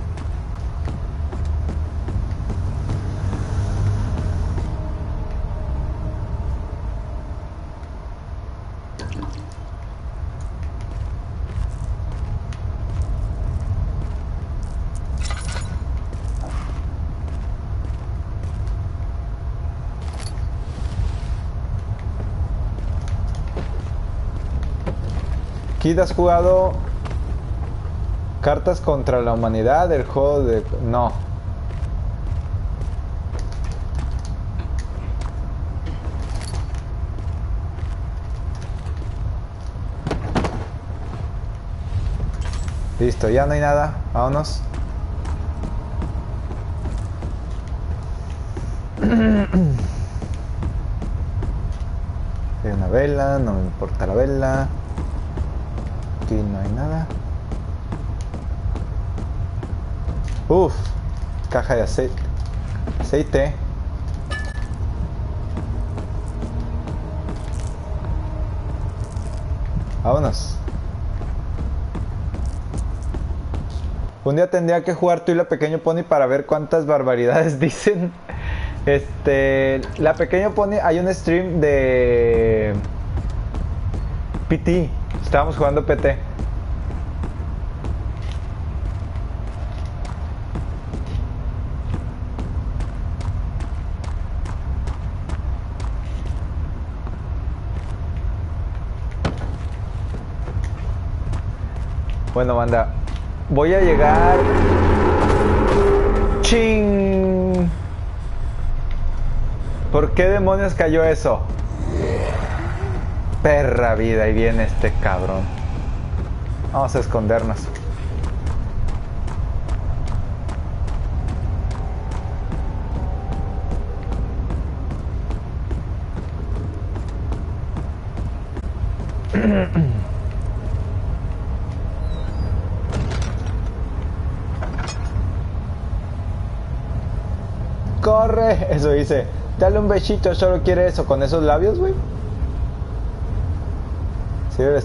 Kid, ¿has jugado Cartas contra la Humanidad, el juego de...? No. Listo, ya no hay nada. Vámonos. Hay una vela, no me importa la vela. Aquí no hay nada. Uff, caja de aceite. Aceite. Vámonos. Un día tendría que jugar tú y la Pequeño Pony para ver cuántas barbaridades dicen. La Pequeño Pony, hay un stream de P.T. Estábamos jugando P.T. Bueno, banda, voy a llegar. ¡Ching! ¿Por qué demonios cayó eso? Perra vida, ahí viene este cabrón. Vamos a escondernos. ¡Corre! Eso dice. Dale un besito, solo quiere eso. Con esos labios, güey. Sí, el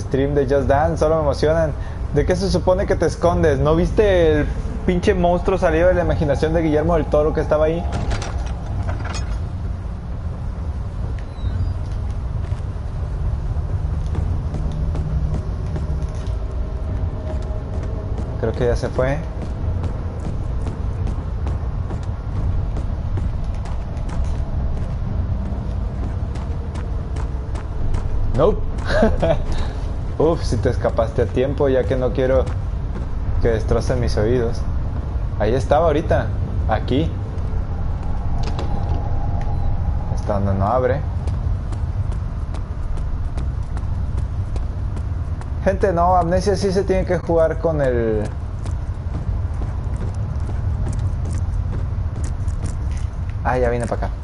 stream de Just Dance, solo me emocionan. ¿De qué se supone que te escondes? ¿No viste el pinche monstruo salido de la imaginación de Guillermo del Toro que estaba ahí? Creo que ya se fue. Nope. Uf, si te escapaste a tiempo, ya que no quiero que destrocen mis oídos. Ahí estaba ahorita. Aquí. Está donde no abre. Gente, no, Amnesia sí se tiene que jugar con el... Ah, ya vine para acá.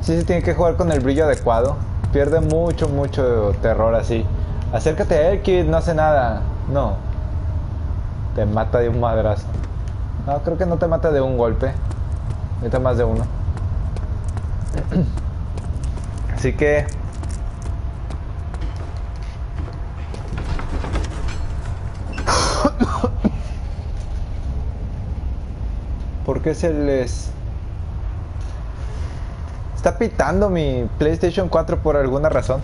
Sí se tiene que jugar con el brillo adecuado. Pierde mucho, mucho terror así. Acércate a él, Kid, no hace nada. No. Te mata de un madrazo. No, creo que no te mata de un golpe. Ahorita más de uno. Así que... ¿Por qué se les... Está pitando mi PlayStation 4 por alguna razón?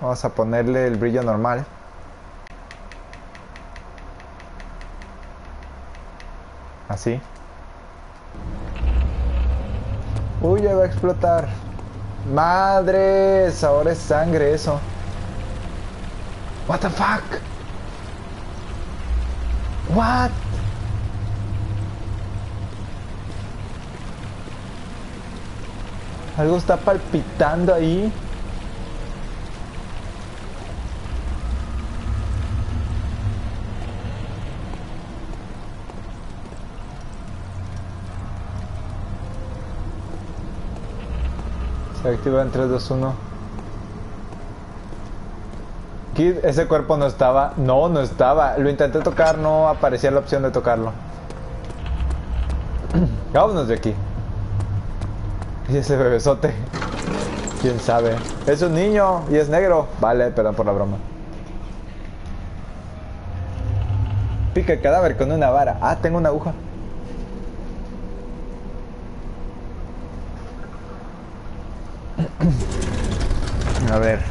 Vamos a ponerle el brillo normal. Así. Uy, ya va a explotar. ¡Madres! Ahora es sangre eso. What the fuck? What? Algo está palpitando ahí. Se activa en 3, 2, 1. Kid, ese cuerpo no estaba. No, no estaba. Lo intenté tocar, no aparecía la opción de tocarlo. Vámonos de aquí. Y ese bebesote. Quién sabe. Es un niño y es negro. Vale, perdón por la broma. Pica el cadáver con una vara. Ah, tengo una aguja. A ver,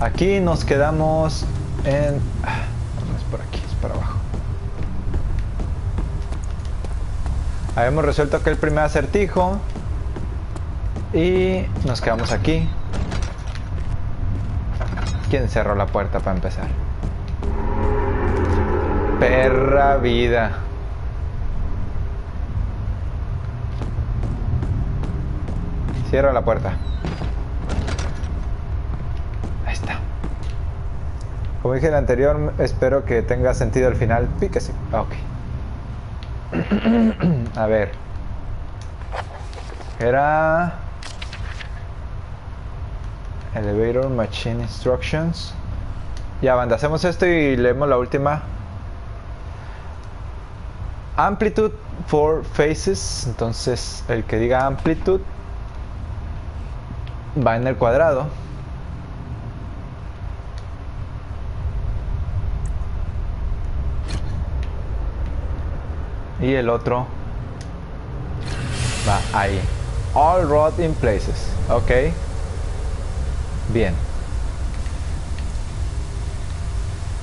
aquí nos quedamos en... No es por aquí, es para abajo. Habíamos resuelto aquel primer acertijo y nos quedamos aquí. ¿Quién cerró la puerta para empezar? Perra vida. Cierra la puerta. Ahí está. Como dije en el anterior, espero que tenga sentido el final. Píquese. Ah, ok. A ver. Era... Elevator Machine Instructions. Ya, banda, hacemos esto y leemos la última. Amplitude for faces. Entonces, el que diga amplitude va en el cuadrado. Y el otro va ahí. All road in places. Ok. Bien.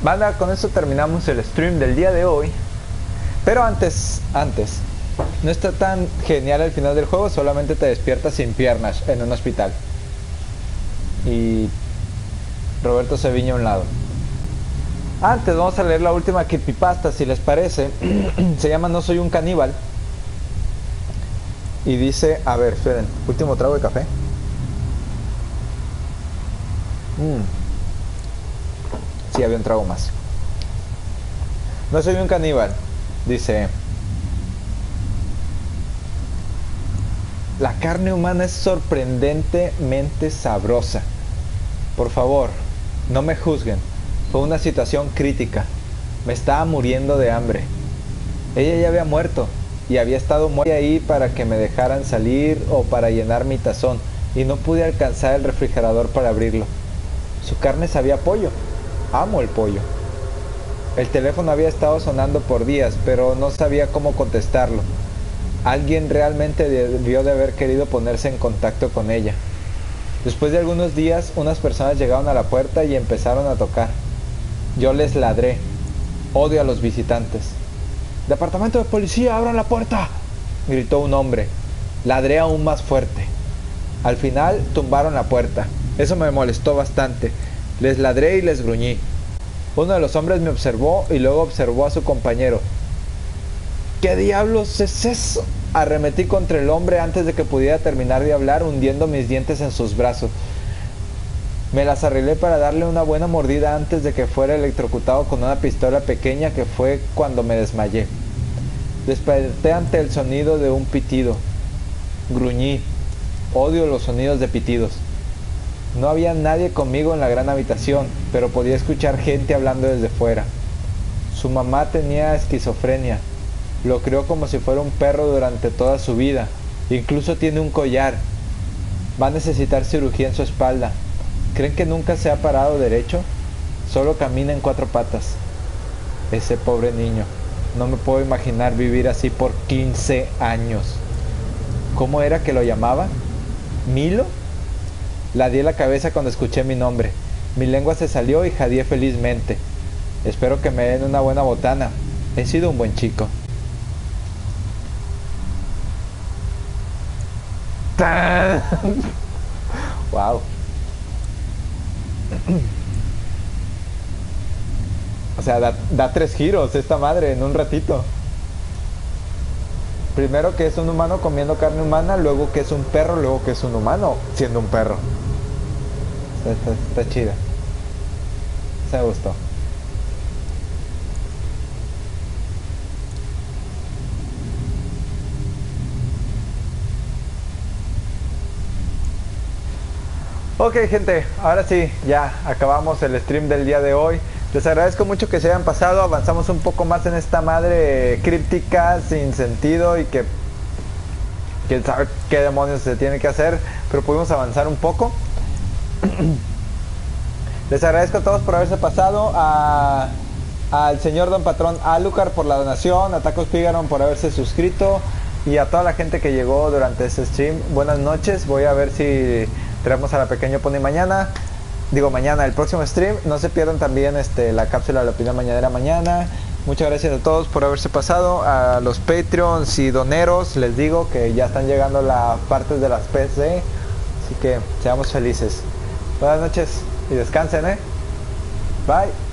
Banda, con esto terminamos el stream del día de hoy. Pero antes. No está tan genial el final del juego. Solamente te despiertas sin piernas en un hospital. Y Roberto Seviña a un lado. Antes vamos a leer la última creepypasta, si les parece. Se llama No soy un caníbal. Y dice, a ver, esperen, último trago de café. Sí, había un trago más. No soy un caníbal, dice. La carne humana es sorprendentemente sabrosa. Por favor, no me juzguen. Fue una situación crítica. Me estaba muriendo de hambre. Ella ya había muerto y había estado muerta ahí para que me dejaran salir o para llenar mi tazón, y no pude alcanzar el refrigerador para abrirlo. Su carne sabía a pollo. Amo el pollo. El teléfono había estado sonando por días, pero no sabía cómo contestarlo. Alguien realmente debió de haber querido ponerse en contacto con ella. Después de algunos días, unas personas llegaron a la puerta y empezaron a tocar. Yo les ladré. Odio a los visitantes. ¡Departamento de policía, abran la puerta!, gritó un hombre. Ladré aún más fuerte. Al final tumbaron la puerta. Eso me molestó bastante. Les ladré y les gruñí. Uno de los hombres me observó y luego observó a su compañero. ¿Qué diablos es eso? Arremetí contra el hombre antes de que pudiera terminar de hablar, hundiendo mis dientes en sus brazos. Me las arreglé para darle una buena mordida antes de que fuera electrocutado con una pistola pequeña, que fue cuando me desmayé. Desperté ante el sonido de un pitido. Gruñí. Odio los sonidos de pitidos. No había nadie conmigo en la gran habitación, pero podía escuchar gente hablando desde fuera. Su mamá tenía esquizofrenia. Lo crió como si fuera un perro durante toda su vida. Incluso tiene un collar. Va a necesitar cirugía en su espalda. ¿Creen que nunca se ha parado derecho? Solo camina en cuatro patas. Ese pobre niño. No me puedo imaginar vivir así por 15 años. ¿Cómo era que lo llamaba? ¿Milo? Ladeé la cabeza cuando escuché mi nombre. Mi lengua se salió y jadeé felizmente. Espero que me den una buena botana. He sido un buen chico. Wow. O sea, da tres giros esta madre en un ratito. Primero que es un humano comiendo carne humana, luego que es un perro, luego que es un humano siendo un perro. Está chida. Se me gustó. Ok, gente, ahora sí, ya acabamos el stream del día de hoy. Les agradezco mucho que se hayan pasado. Avanzamos un poco más en esta madre críptica, sin sentido, y que quién sabe qué demonios se tiene que hacer, pero pudimos avanzar un poco. Les agradezco a todos por haberse pasado, al señor Don Patrón Alucard por la donación, a Tacos Pigaron por haberse suscrito, y a toda la gente que llegó durante este stream. Buenas noches. Voy a ver si traemos a la pequeña Pony mañana. Digo, mañana, el próximo stream. No se pierdan también la cápsula de la opinión mañanera mañana. Muchas gracias a todos por haberse pasado. A los Patreons y doneros, les digo que ya están llegando las partes de las PC. Así que seamos felices. Buenas noches y descansen, ¿eh? Bye.